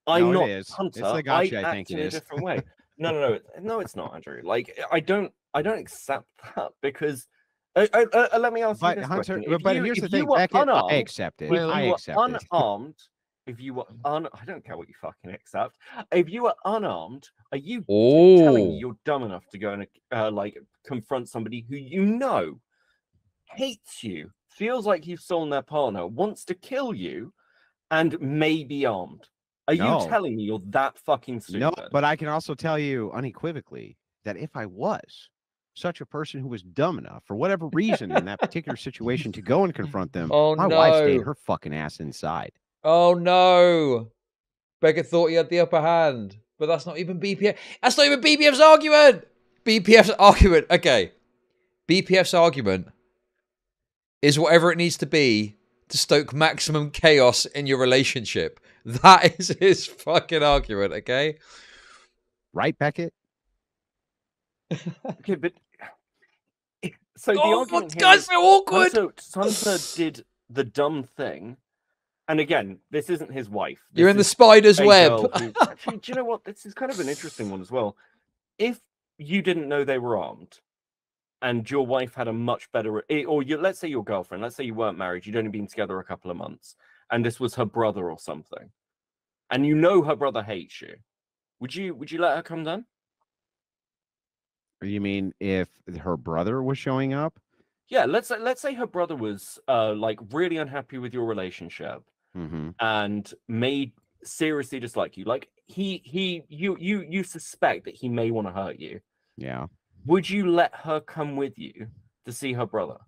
I'm not Hunter. It's the gotcha I think it is. In a different way. No, it's not, Andrew. Like, I don't accept that, because let me ask you this question. But here's the thing, Beckett, I accept it. I accept it. Unarmed, if you were I don't care what you fucking accept. If you were unarmed, are you telling me you're dumb enough to go and like confront somebody who you know hates you, feels like you've stolen their partner, wants to kill you, and may be armed? Are you telling me you're that fucking stupid? No, but I can also tell you unequivocally that if I was such a person who was dumb enough, for whatever reason, in that particular situation to go and confront them, my wife stayed her fucking ass inside. Oh, no. Beckett thought he had the upper hand, but that's not even BPF. That's not even BPF's argument. BPF's argument. Okay. BPF's argument is whatever it needs to be to stoke maximum chaos in your relationship. That is his fucking argument, okay? Right, Beckett? Okay, but... So the argument guys, they're awkward! Hunter did the dumb thing. And again, this isn't his wife. You're in the spider's web. Actually, do you know what? This is kind of an interesting one as well. If you didn't know they were armed, and your wife had a much better, or let's say your girlfriend, let's say you weren't married, you'd only been together a couple of months, and this was her brother or something, and you know her brother hates you, would you let her come down? You mean if her brother was showing up? Yeah, let's say her brother was like really unhappy with your relationship, mm-hmm. and made seriously dislike you. Like you suspect that he may want to hurt you. Yeah. Would you let her come with you to see her brother?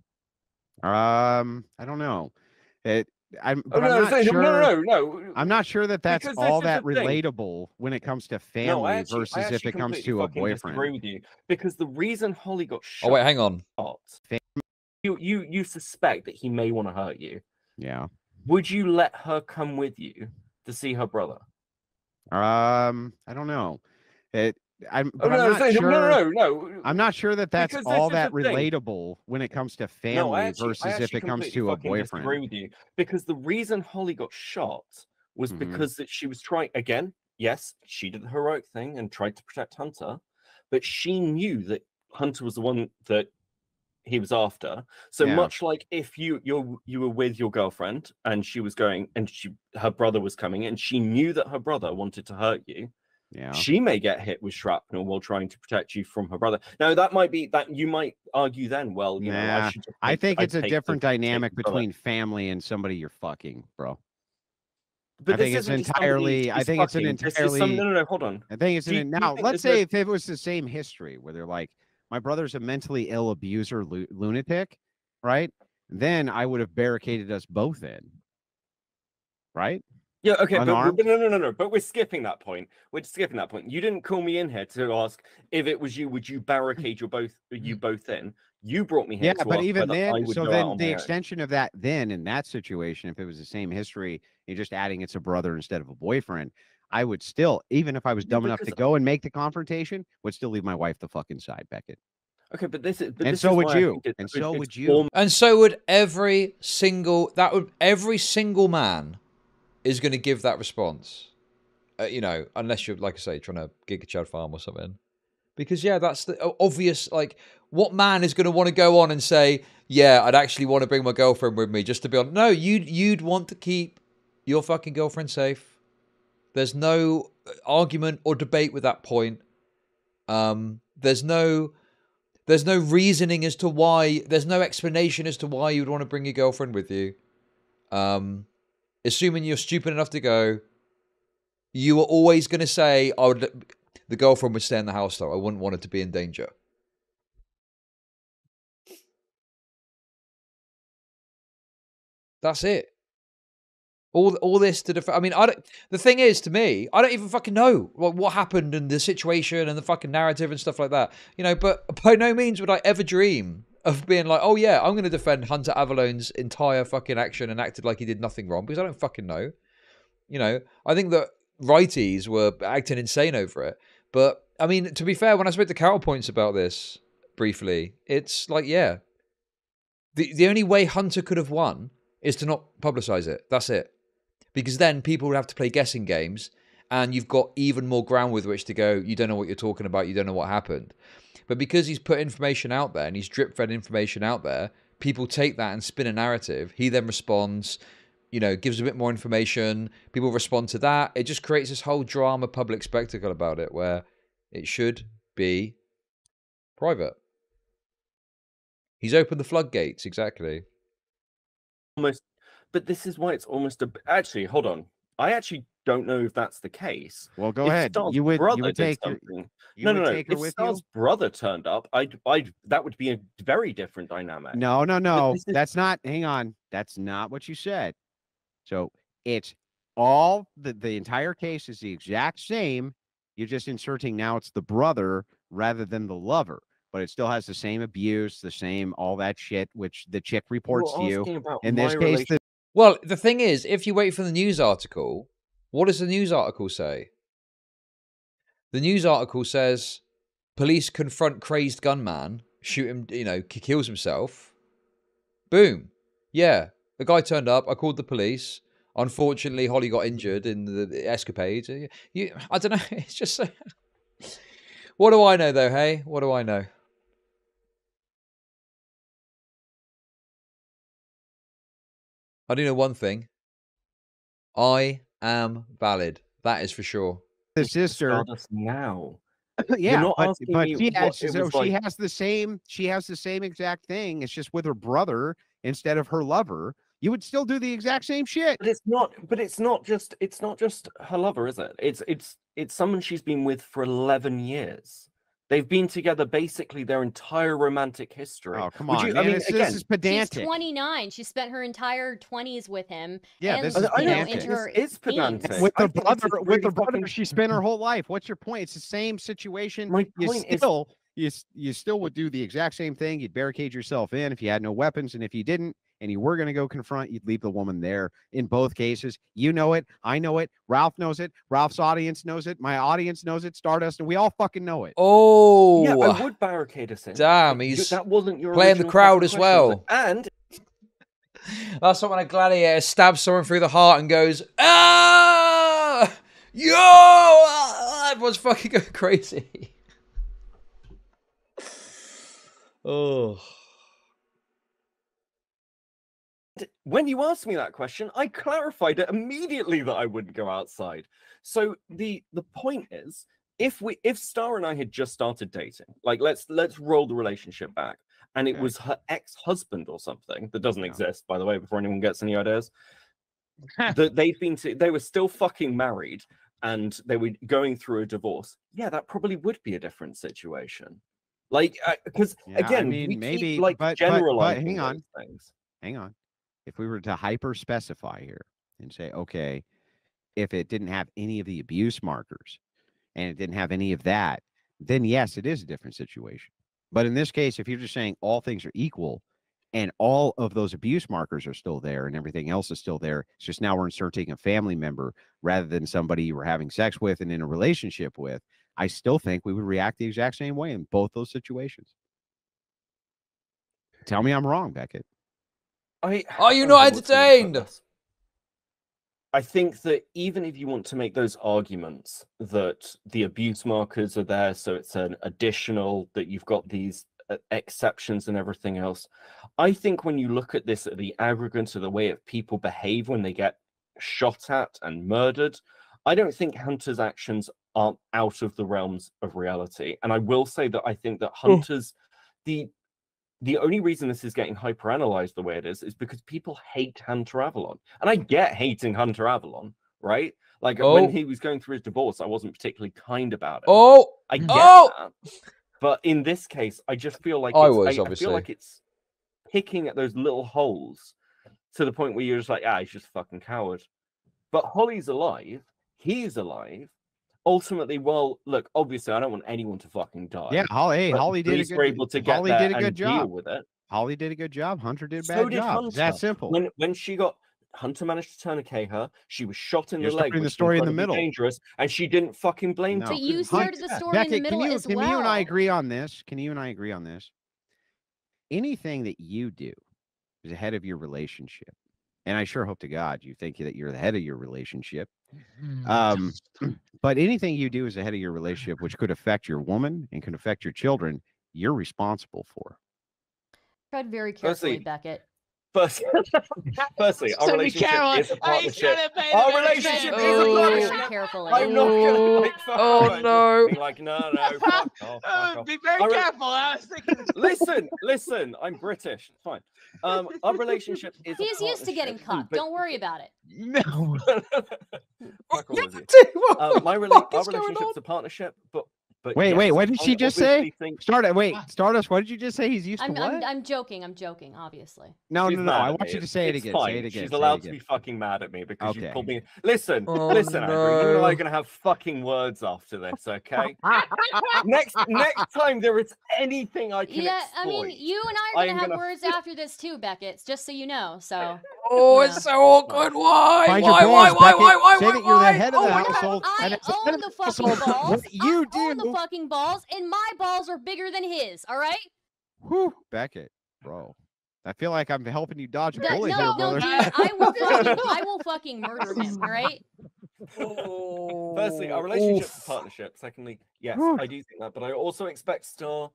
I don't know. No. I'm not sure that's all that relatable when it comes to family versus if it comes to a boyfriend. I agree with you, because the reason Holly got shot. Oh wait, hang on. You suspect that he may want to hurt you. Yeah. Would you let her come with you to see her brother? I don't know. I'm not sure that's all that relatable when it comes to family versus if it comes to a boyfriend. I agree with you, because the reason Holly got shot was mm-hmm. because that she was trying again. Yes, she did the heroic thing and tried to protect Hunter, but she knew that Hunter was the one that he was after. So yeah. Much like if you were with your girlfriend and she was going and her brother was coming and she knew that her brother wanted to hurt you. Yeah. She may get hit with shrapnel while trying to protect you from her brother. Now that might be that you might argue then, well, you know, I think it's a different dynamic between family and somebody you're fucking, bro. But let's say if it was the same history where they're like, my brother's a mentally ill abuser lunatic, right? Then I would have barricaded us both in, right? Yeah, okay, but no. But we're skipping that point. You didn't call me in here to ask if it was you. Would you barricade you both in? You brought me here. Yeah, but even then, so then the extension of that, then in that situation, if it was the same history, you're just adding it's a brother instead of a boyfriend. I would still, even if I was dumb enough to go and make the confrontation, would still leave my wife the fucking side, Beckett. Okay, but this is, and so would you, and so would you, and so would every single man. Is going to give that response, you know, unless you're, like I say, trying to gig a Chud farm or something. Because, yeah, that's the obvious, like, what man is going to want to go on and say, yeah, I'd actually want to bring my girlfriend with me just to be on. No, you'd want to keep your fucking girlfriend safe. There's no argument or debate with that point. There's no reasoning as to why, there's no explanation as to why you'd want to bring your girlfriend with you. Assuming you're stupid enough to go, you were always going to say, the girlfriend would stay in the house though. I wouldn't want her to be in danger. That's it. All this to defend. I mean, the thing is, to me, I don't even fucking know what happened and the situation and the fucking narrative and stuff like that. You know, but by no means would I ever dream of being like, oh yeah, I'm going to defend Hunter Avalon's entire fucking action and acted like he did nothing wrong, because I don't fucking know. You know, I think that righties were acting insane over it. But, I mean, to be fair, when I spoke to Counterpoints about this briefly, it's like, yeah, the only way Hunter could have won is to not publicize it. That's it. Because then people would have to play guessing games and you've got even more ground with which to go, you don't know what you're talking about, you don't know what happened. But because he's put information out there and he's drip-fed information out there, people take that and spin a narrative. He then responds, you know, gives a bit more information. People respond to that. It just creates this whole drama, public spectacle about it where it should be private. He's opened the floodgates, exactly. Almost, but this is why it's almost a... Actually, hold on. I actually don't know if that's the case. Well, go ahead. You would take something. No. If Star's brother turned up, that would be a very different dynamic. No. That's not. Hang on. That's not what you said. So it's all the entire case is the exact same. You're just inserting now. It's the brother rather than the lover, but it still has the same abuse, the same all that shit, which the chick reports to you. In this case, well, the thing is, if you wait for the news article. What does the news article say? The news article says, police confront crazed gunman, shoot him, you know, kills himself. Boom. Yeah, the guy turned up. I called the police. Unfortunately, Holly got injured in the escapade. I don't know. It's just so... What do I know, though, hey? What do I know? I do know one thing. I am valid. That is for sure. The sister now. Yeah, but she has the same. She has the same exact thing. It's just with her brother instead of her lover. You would still do the exact same shit. But it's not. But it's not just. It's not just her lover, is it? It's someone she's been with for 11 years. They've been together basically their entire romantic history. Oh, come on. I mean, this is pedantic. She's 29. She spent her entire 20s with him. Yeah, and, this is pedantic. It's pedantic. With the brother, she spent her whole life. What's your point? It's the same situation. My point is... You still would do the exact same thing. You'd barricade yourself in if you had no weapons. And if you didn't, and you were going to go confront, you'd leave the woman there in both cases. You know it. I know it. Ralph knows it. Ralph's audience knows it. My audience knows it. Stardust, and we all fucking know it. Oh. Yeah, I would barricade us in. Damn, he's that wasn't your playing the crowd as well. And that's not when a gladiator stabs someone through the heart and goes, ah! Yo! Ah! Everyone's fucking going crazy. Oh. When you asked me that question, I clarified it immediately that I wouldn't go outside. So the point is, if Star and I had just started dating, like let's roll the relationship back, and it was her ex-husband or something that doesn't exist, by the way, before anyone gets any ideas, that they were still fucking married and they were going through a divorce. Yeah, that probably would be a different situation. Like because again, I mean, we maybe keep, like generalizing hang on things. Hang on. If we were to hyper specify here and say, okay, if it didn't have any of the abuse markers and it didn't have any of that, then yes, it is a different situation. But in this case, if you're just saying all things are equal and all of those abuse markers are still there and everything else is still there, it's just now we're inserting a family member rather than somebody you were having sex with and in a relationship with, I still think we would react the exact same way in both those situations. Tell me I'm wrong, Beckett. Are you not entertained? I think that even if you want to make those arguments that the abuse markers are there, so it's an additional, that you've got these exceptions and everything else, I think when you look at this at the aggregate of the way that people behave when they get shot at and murdered, I don't think Hunter's actions aren't out of the realms of reality. And I will say that I think that Hunter's... The only reason this is getting hyperanalyzed the way it is because people hate Hunter Avalon. And I get hating Hunter Avalon, right? Like when he was going through his divorce, I wasn't particularly kind about it. Oh! I get that. But in this case, I just feel like I feel like it's picking at those little holes to the point where you're just like, ah, he's just a fucking coward. But Holly's alive. He's alive. Ultimately, well, look, obviously, I don't want anyone to fucking die. Yeah, Holly did a good job with it. Holly did a good job. Hunter did a bad job. That's simple. When she got Hunter managed to tourniquet her, she was shot in the leg. The story in the middle, dangerous, and she didn't fucking blame. No. But you started the story in the middle as well. Can you and I agree on this? Can you and I agree on this? Anything that you do is ahead of your relationship, and I sure hope to God you think that you're the head of your relationship. But anything you do is ahead of your relationship, which could affect your woman and can affect your children, you're responsible for. Tread very carefully, Beckett. Firstly, our relationship is a partnership. Our relationship is a partnership. I'm not going to like, no, fuck off, fuck off. Be very careful. I was thinking. Listen, I'm British. Fine. Our relationship is He's used to getting caught. Don't worry about it. No. Our relationship is a partnership, but wait, what did she just say? Stardust, what did you just say? He's used to what? I'm joking, obviously. No, I want you to say it again. Fine. Say it again. She's allowed to be fucking mad at me because you pulled me. Listen, Andrew, you and I are going to have fucking words after this, okay? next time there is anything I can exploit. Yeah, I mean, you and I are going to have words after this too, Beckett, just so you know, so... Oh, it's so awkward. Why? Why? Say that you're the head of the household. I own the fucking balls. You do. The fucking balls, and my balls are bigger than his. All right. Whew, Beckett, bro. I feel like I'm helping you dodge a bullet here, brother. No, dude, I will fucking murder him. All right. Firstly, our relationship is a partnership. Secondly, yes, I do think that, but I also expect Star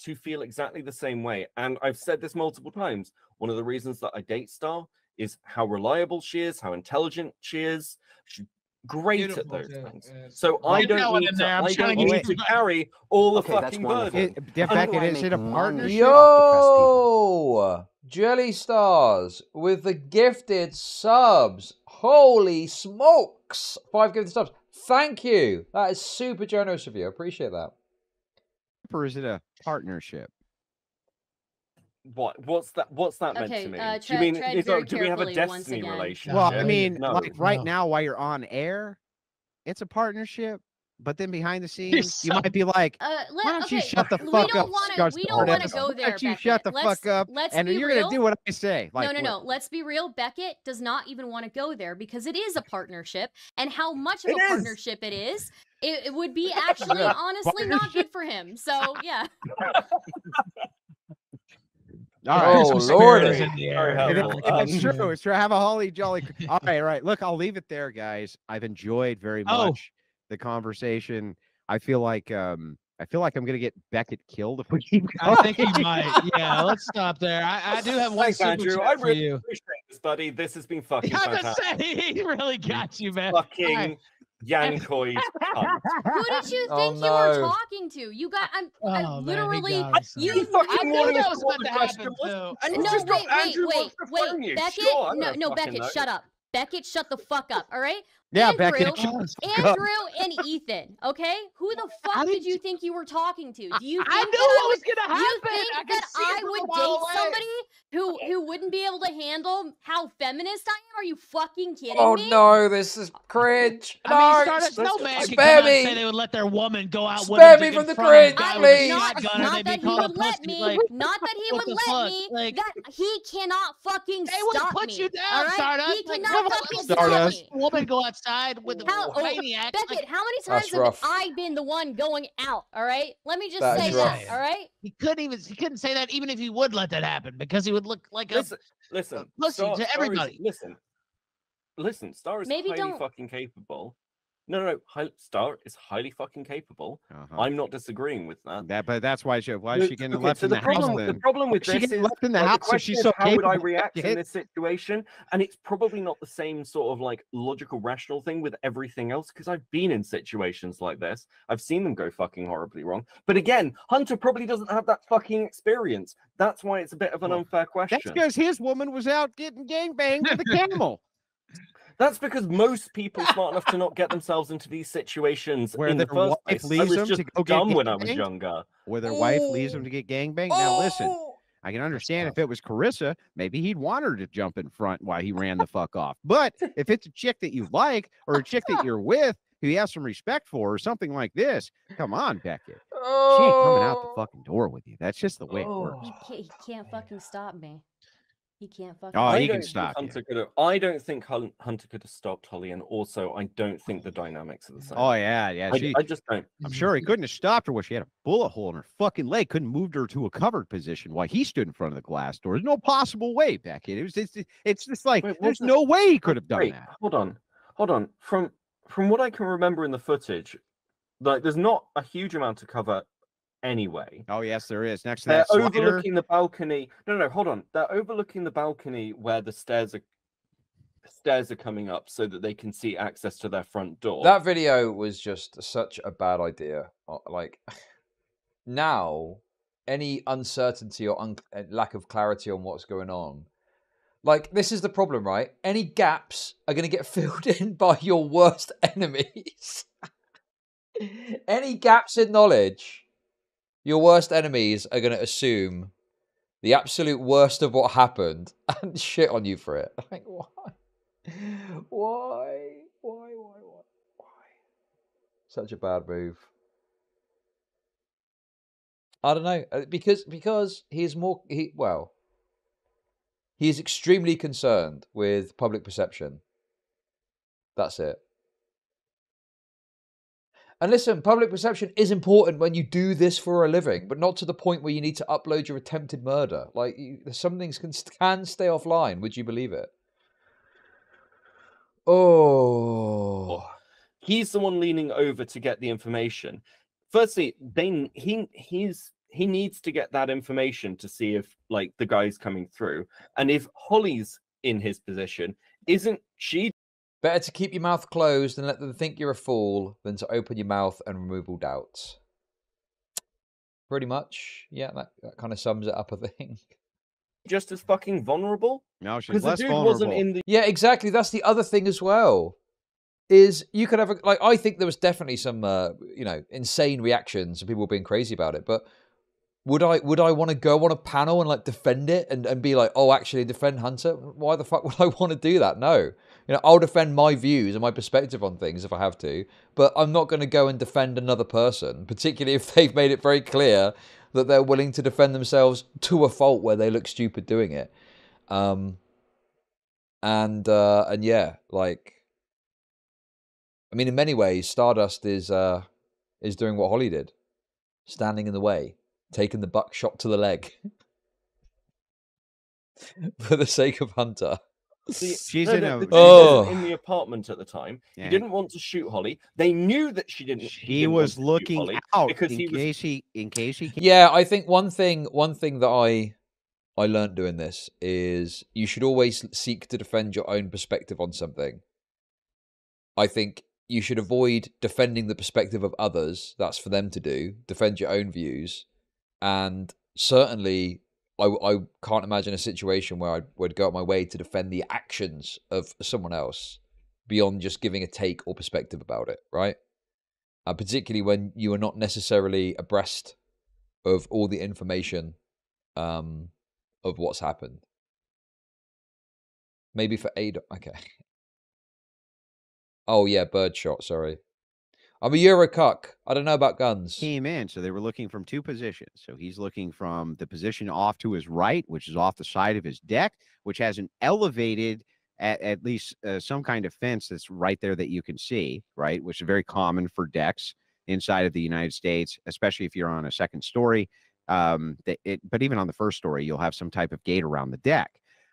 to feel exactly the same way. And I've said this multiple times. One of the reasons that I date Star is how reliable she is, how intelligent she is. She great Beautiful at those too. Things. Yeah. So I don't need to carry all the fucking burden. Beckett, is it a partnership? Yo! Jelly Stars with the gifted subs. Holy smokes! 5 gifted subs. Thank you. That is super generous of you. I appreciate that. Or is it a partnership? What's that meant to mean? Do you mean do we have a destiny relationship? Well, I mean, like right now while you're on air, it's a partnership. But then behind the scenes, you might be like, "Why don't you shut the fuck up? We don't want to go there. Why don't you shut the fuck up? And you're going to do what I say." Like, no. Let's be real. Beckett does not even want to go there because it is a partnership, and how much of a partnership it is. It would be actually, honestly, not good for him. So, yeah. All right. Oh, Lord. It's true. It's true. Have a holly jolly. All right. All right. Look, I'll leave it there, guys. I've enjoyed very much the conversation. I feel like I'm going to get Beckett killed if we keep going. I think he might. Yeah, let's stop there. I do have one super Andrew, I really appreciate this, buddy. This has been fucking fantastic. He really got you, man. Fucking... Yankoid. Who did you think you were talking to? You got I literally knew that was about to happen. No, wait, Beckett, Beckett, shut up. Beckett, shut the fuck up, all right? Yeah, Andrew and Ethan, okay? Who the fuck did you think you were talking to? Do you think I knew what was going to happen? You think that I would date somebody who wouldn't be able to handle how feminist I am? Are you fucking kidding me? Oh no, this is cringe. I mean, Stardust, no man could say they would let their woman go out with him from the cringe, please. Not that he would let me. Not that he would let me. That he cannot fucking stop me. They would put you down, Stardust. He cannot fucking stop me. Woman go outside. With maniac. Beckett, like, how many times have I been the one going out? All right, let me just say that. All right, he couldn't say that even if he would let that happen because he would look like a pussy to everybody. Listen, Star is highly fucking capable. No, Star is highly fucking capable. I'm not disagreeing with that. But that's why she getting left in the house. The problem with this is the question is how would I react in this situation? And it's probably not the same sort of like logical, rational thing with everything else because I've been in situations like this. I've seen them go fucking horribly wrong. But again, Hunter probably doesn't have that fucking experience. That's why it's a bit of an unfair question. That's because his woman was out getting gangbanged with a camel. That's because most people are smart enough to not get themselves into these situations where their wife leaves them to go dumb when I was younger. Where their wife leaves them to get gangbanged. Now listen, I can understand if it was Carissa, maybe he'd want her to jump in front while he ran the fuck off. But if it's a chick that you like or a chick that you're with who you have some respect for or something like this, come on, Beckett. She ain't coming out the fucking door with you. That's just the way it works. He can't fucking stop me. He can't fucking. Oh, he can stop. I don't think Hunter could have stopped Holly, and also I don't think the dynamics are the same. Oh yeah. I just don't. I'm sure he couldn't have stopped her when she had a bullet hole in her fucking leg. Couldn't moved her to a covered position while he stood in front of the glass door. There's no possible way, Beckett. It's just like there's no way he could have done that. Hold on. From what I can remember in the footage, like there's not a huge amount to cover. Anyway. Oh, yes, there is. Next to that slider. They're overlooking the balcony. No, hold on. They're overlooking the balcony where the stairs are coming up so that they can see access to their front door. That video was just such a bad idea. Like, now, any uncertainty or lack of clarity on what's going on. Like, this is the problem, right? Any gaps are going to get filled in by your worst enemies. Any gaps in knowledge... Your worst enemies are going to assume the absolute worst of what happened and shit on you for it. Like, why? Why? Such a bad move. I don't know. Because he's more... He's extremely concerned with public perception. That's it. And listen, public perception is important when you do this for a living, but not to the point where you need to upload your attempted murder. Like, some things can stay offline. Would you believe it? Oh. He's the one leaning over to get the information. Firstly, he needs to get that information to see if, like, the guy's coming through. And if Holly's in his position, isn't she Better to keep your mouth closed and let them think you're a fool than to open your mouth and remove all doubts. Pretty much. Yeah, that kind of sums it up, I think. Just as fucking vulnerable? No, she's less vulnerable. Wasn't in the... Yeah, exactly. That's the other thing as well. Is you could have... like, I think there was definitely some, you know, insane reactions and people being crazy about it, but... Would I want to go on a panel and like defend it and be like, oh, actually defend Hunter? Why the fuck would I want to do that? No, you know, I'll defend my views and my perspective on things if I have to, but I'm not going to go and defend another person, particularly if they've made it very clear that they're willing to defend themselves to a fault where they look stupid doing it. And yeah, like, I mean, in many ways, Stardust is doing what Holly did, standing in the way. Taking the buckshot to the leg for the sake of Hunter. She was in the apartment at the time. Yeah. He didn't want to shoot Holly. They knew that she didn't. She was looking out because in case she. Yeah, I think one thing that I learned doing this is you should always seek to defend your own perspective on something. I think you should avoid defending the perspective of others. That's for them to do. Defend your own views. And certainly, I can't imagine a situation where I would go out my way to defend the actions of someone else beyond just giving a take or perspective about it, right? Particularly when you are not necessarily abreast of all the information of what's happened. Maybe for Ada, okay. Oh yeah, birdshot, sorry. I'm a Euro cuck. I don't know about guns. Came in, so they were looking from two positions. So he's looking from the position off to his right, which is off the side of his deck, which has an elevated, at least some kind of fence that's right there that you can see, right? Which is very common for decks inside of the United States, especially if you're on a second story. But even on the first story, you'll have some type of gate around the deck,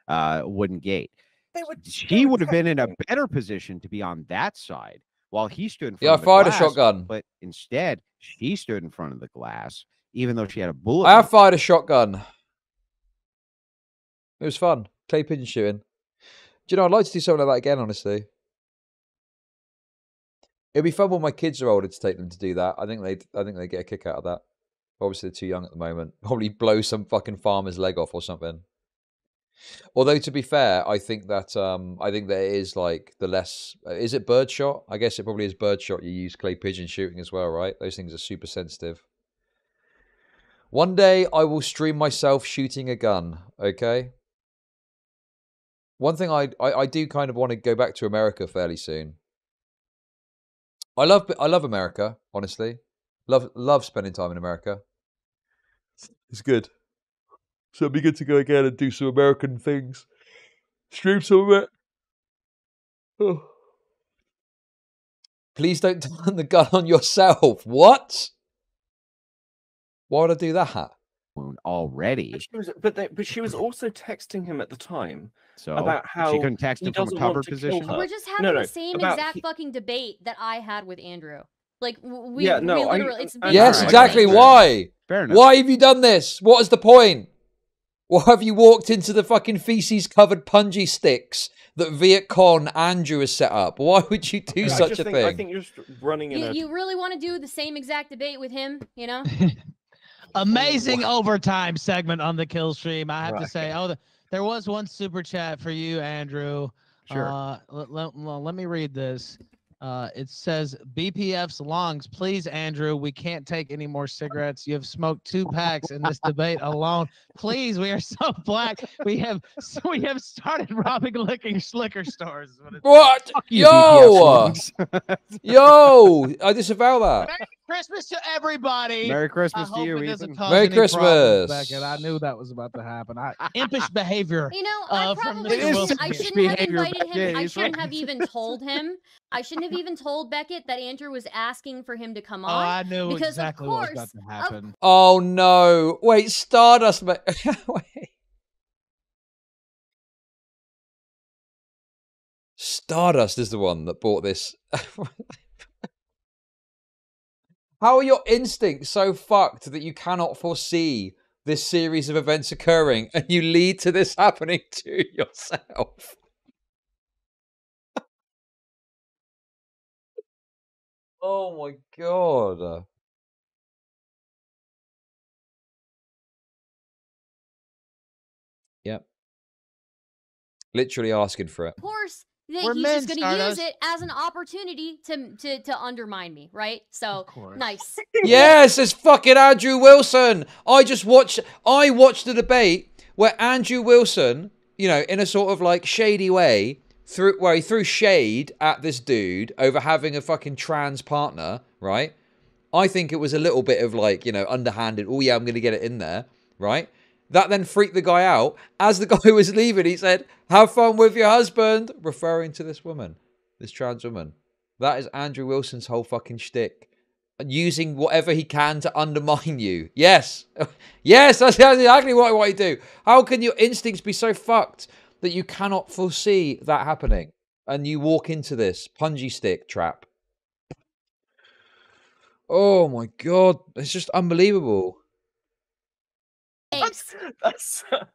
a wooden gate. She would have been in a better position to be on that side. While he stood in front of the glass. Yeah, I fired a shotgun. But instead, she stood in front of the glass, even though she had a bullet. I fired a shotgun. It was fun. Clay pigeon shooting. Do you know, I'd like to do something like that again, honestly. It'd be fun when my kids are older to take them to do that. I think they'd get a kick out of that. Obviously, they're too young at the moment. Probably blow some fucking farmer's leg off or something. Although, to be fair, I think that it is like the less... Is it birdshot? I guess it probably is birdshot. You use clay pigeon shooting as well, right? Those things are super sensitive. One day, I will stream myself shooting a gun, okay? One thing I do kind of want to go back to America fairly soon. I love America, honestly. Love spending time in America. It's good. So it'd be good to go again and do some American things. Stream some of it. Oh. Please don't turn the gun on yourself. What? Why would I do that? Already. But she was also texting him at the time. So about how she couldn't text him from a cover position. We're just having the same exact fucking debate that I had with Andrew. Like, we literally... yes, exactly. Why? Fair enough. Why have you done this? What is the point? Or have you walked into the fucking feces-covered punji sticks that Viet Con Andrew has set up? Why would you do such a thing? I think you're running in you really want to do the same exact debate with him, you know? Amazing overtime segment on the kill stream, I have to say. Oh, there was one super chat for you, Andrew. Sure. Let me read this. It says, BPF's longs, please, Andrew, we can't take any more cigarettes. You have smoked 2 packs in this debate alone. Please, we are so black. We have started robbing liquor stores. What? Yo! Yo! I disavow that. Merry Christmas to everybody. Merry Christmas to you, Ethan. Merry Christmas. Beckett. I knew that was about to happen. Impish behavior. You know, I shouldn't have invited him. I shouldn't have even told him. I shouldn't have even told Beckett that Andrew was asking for him to come on. Oh, I knew exactly what was about to happen. Oh, no. Wait, Stardust. Wait. Stardust is the one that bought this. How are your instincts so fucked that you cannot foresee this series of events occurring and you lead to this happening to yourself? Oh my god. Yep. Literally asking for it. Of course, that he's just going to use it as an opportunity to undermine me, right? So nice. Yes, it's fucking Andrew Wilson. I watched the debate where Andrew Wilson, you know, in a sort of like shady way, he threw shade at this dude over having a fucking trans partner, right? I think it was a little bit of like, you know, underhanded, oh yeah, I'm going to get it in there, right? That then freaked the guy out. As the guy was leaving, he said, have fun with your husband, referring to this woman, this trans woman. That is Andrew Wilson's whole fucking shtick. Using whatever he can to undermine you. Yes. Yes, that's exactly what I want to do. How can your instincts be so fucked that you cannot foresee that happening, and you walk into this punji stick trap? Oh my god, it's just unbelievable. That's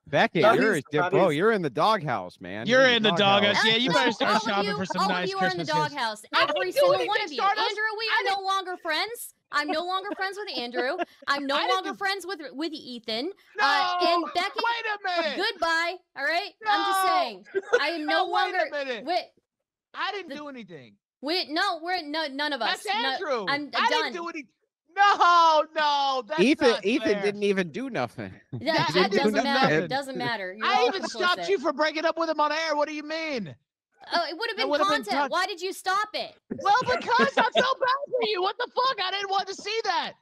Beckett, bro, you're in the doghouse, man. You're in the doghouse. Yeah, you better start shopping for some nice Christmas gifts. All of you are in the doghouse. Every single one of you. Andrew, we are no longer friends. I'm no longer friends with Andrew. I'm no longer friends with Ethan. No, and Beckett, wait a minute. Goodbye. All right. No. I'm just saying. I am no longer. Wait a minute. I didn't do anything. None of us. That's Andrew. I'm done. I didn't do anything. No, that's not fair. Ethan didn't even do nothing. That doesn't matter. It doesn't matter. I even stopped you for breaking up with him on air. What do you mean? Oh, it would have been content. Why did you stop it? Well, because I felt bad for you. What the fuck? I didn't want to see that.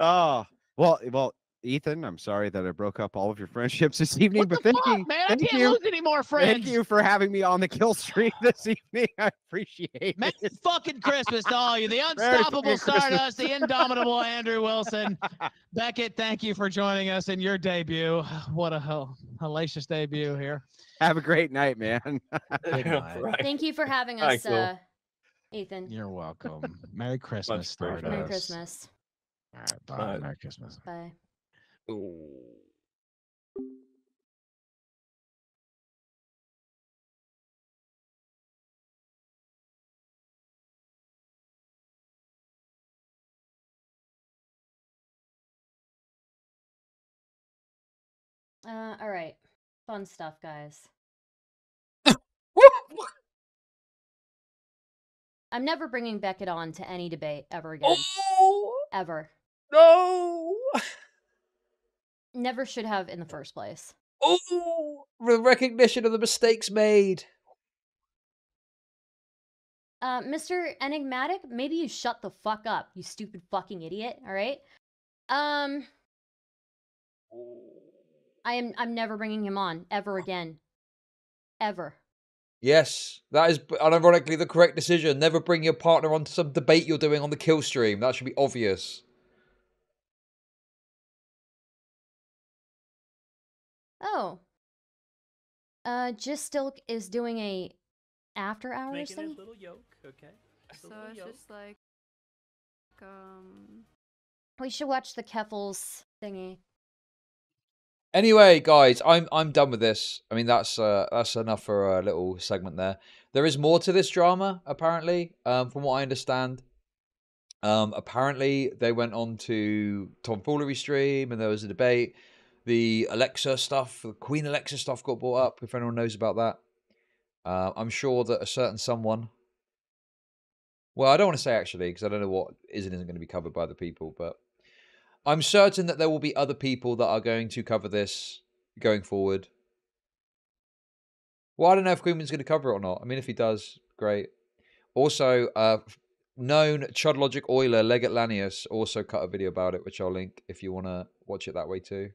Oh, well, Ethan, I'm sorry that I broke up all of your friendships this evening. What the fuck, man? I can't lose any more friends. Thank you for having me on the kill stream this evening. I appreciate it. Merry fucking Christmas to all you. The unstoppable Stardust, the indomitable Andrew Wilson. Beckett, thank you for joining us in your debut. What a hellacious debut here. Have a great night, man. Right. Thank you for having us, Ethan. You're welcome. Merry Christmas, Stardust. Merry Christmas. All right, bye. Merry Christmas. Bye. Ooh. All right. Fun stuff, guys. I'm never bringing Beckett on to any debate ever again. Oh! Ever. No! Never should have in the first place. Oh! The recognition of the mistakes made. Mr. Enigmatic, maybe you shut the fuck up, you stupid fucking idiot, alright? I'm never bringing him on ever again. Ever. Yes, that is unironically the correct decision. Never bring your partner onto some debate you're doing on the kill stream. That should be obvious. Oh. Just Stilk is doing a after hours thing. A little yoke, okay. So it's just like we should watch the Keffels thingy. Anyway, guys, I'm done with this. I mean, that's enough for a little segment there. There is more to this drama, apparently, from what I understand. Apparently, they went on to Tomfoolery stream, and there was a debate. The Alexa stuff, the Queen Alexa stuff got brought up, if anyone knows about that. I'm sure that a certain someone... Well, I don't want to say, actually, because I don't know what is and isn't going to be covered by the people, but... I'm certain that there will be other people that are going to cover this going forward. Well, I don't know if Queenman's going to cover it or not. I mean, if he does, great. Also, known Chud Logic Euler, Legatlanius, also cut a video about it, which I'll link if you want to watch it that way too.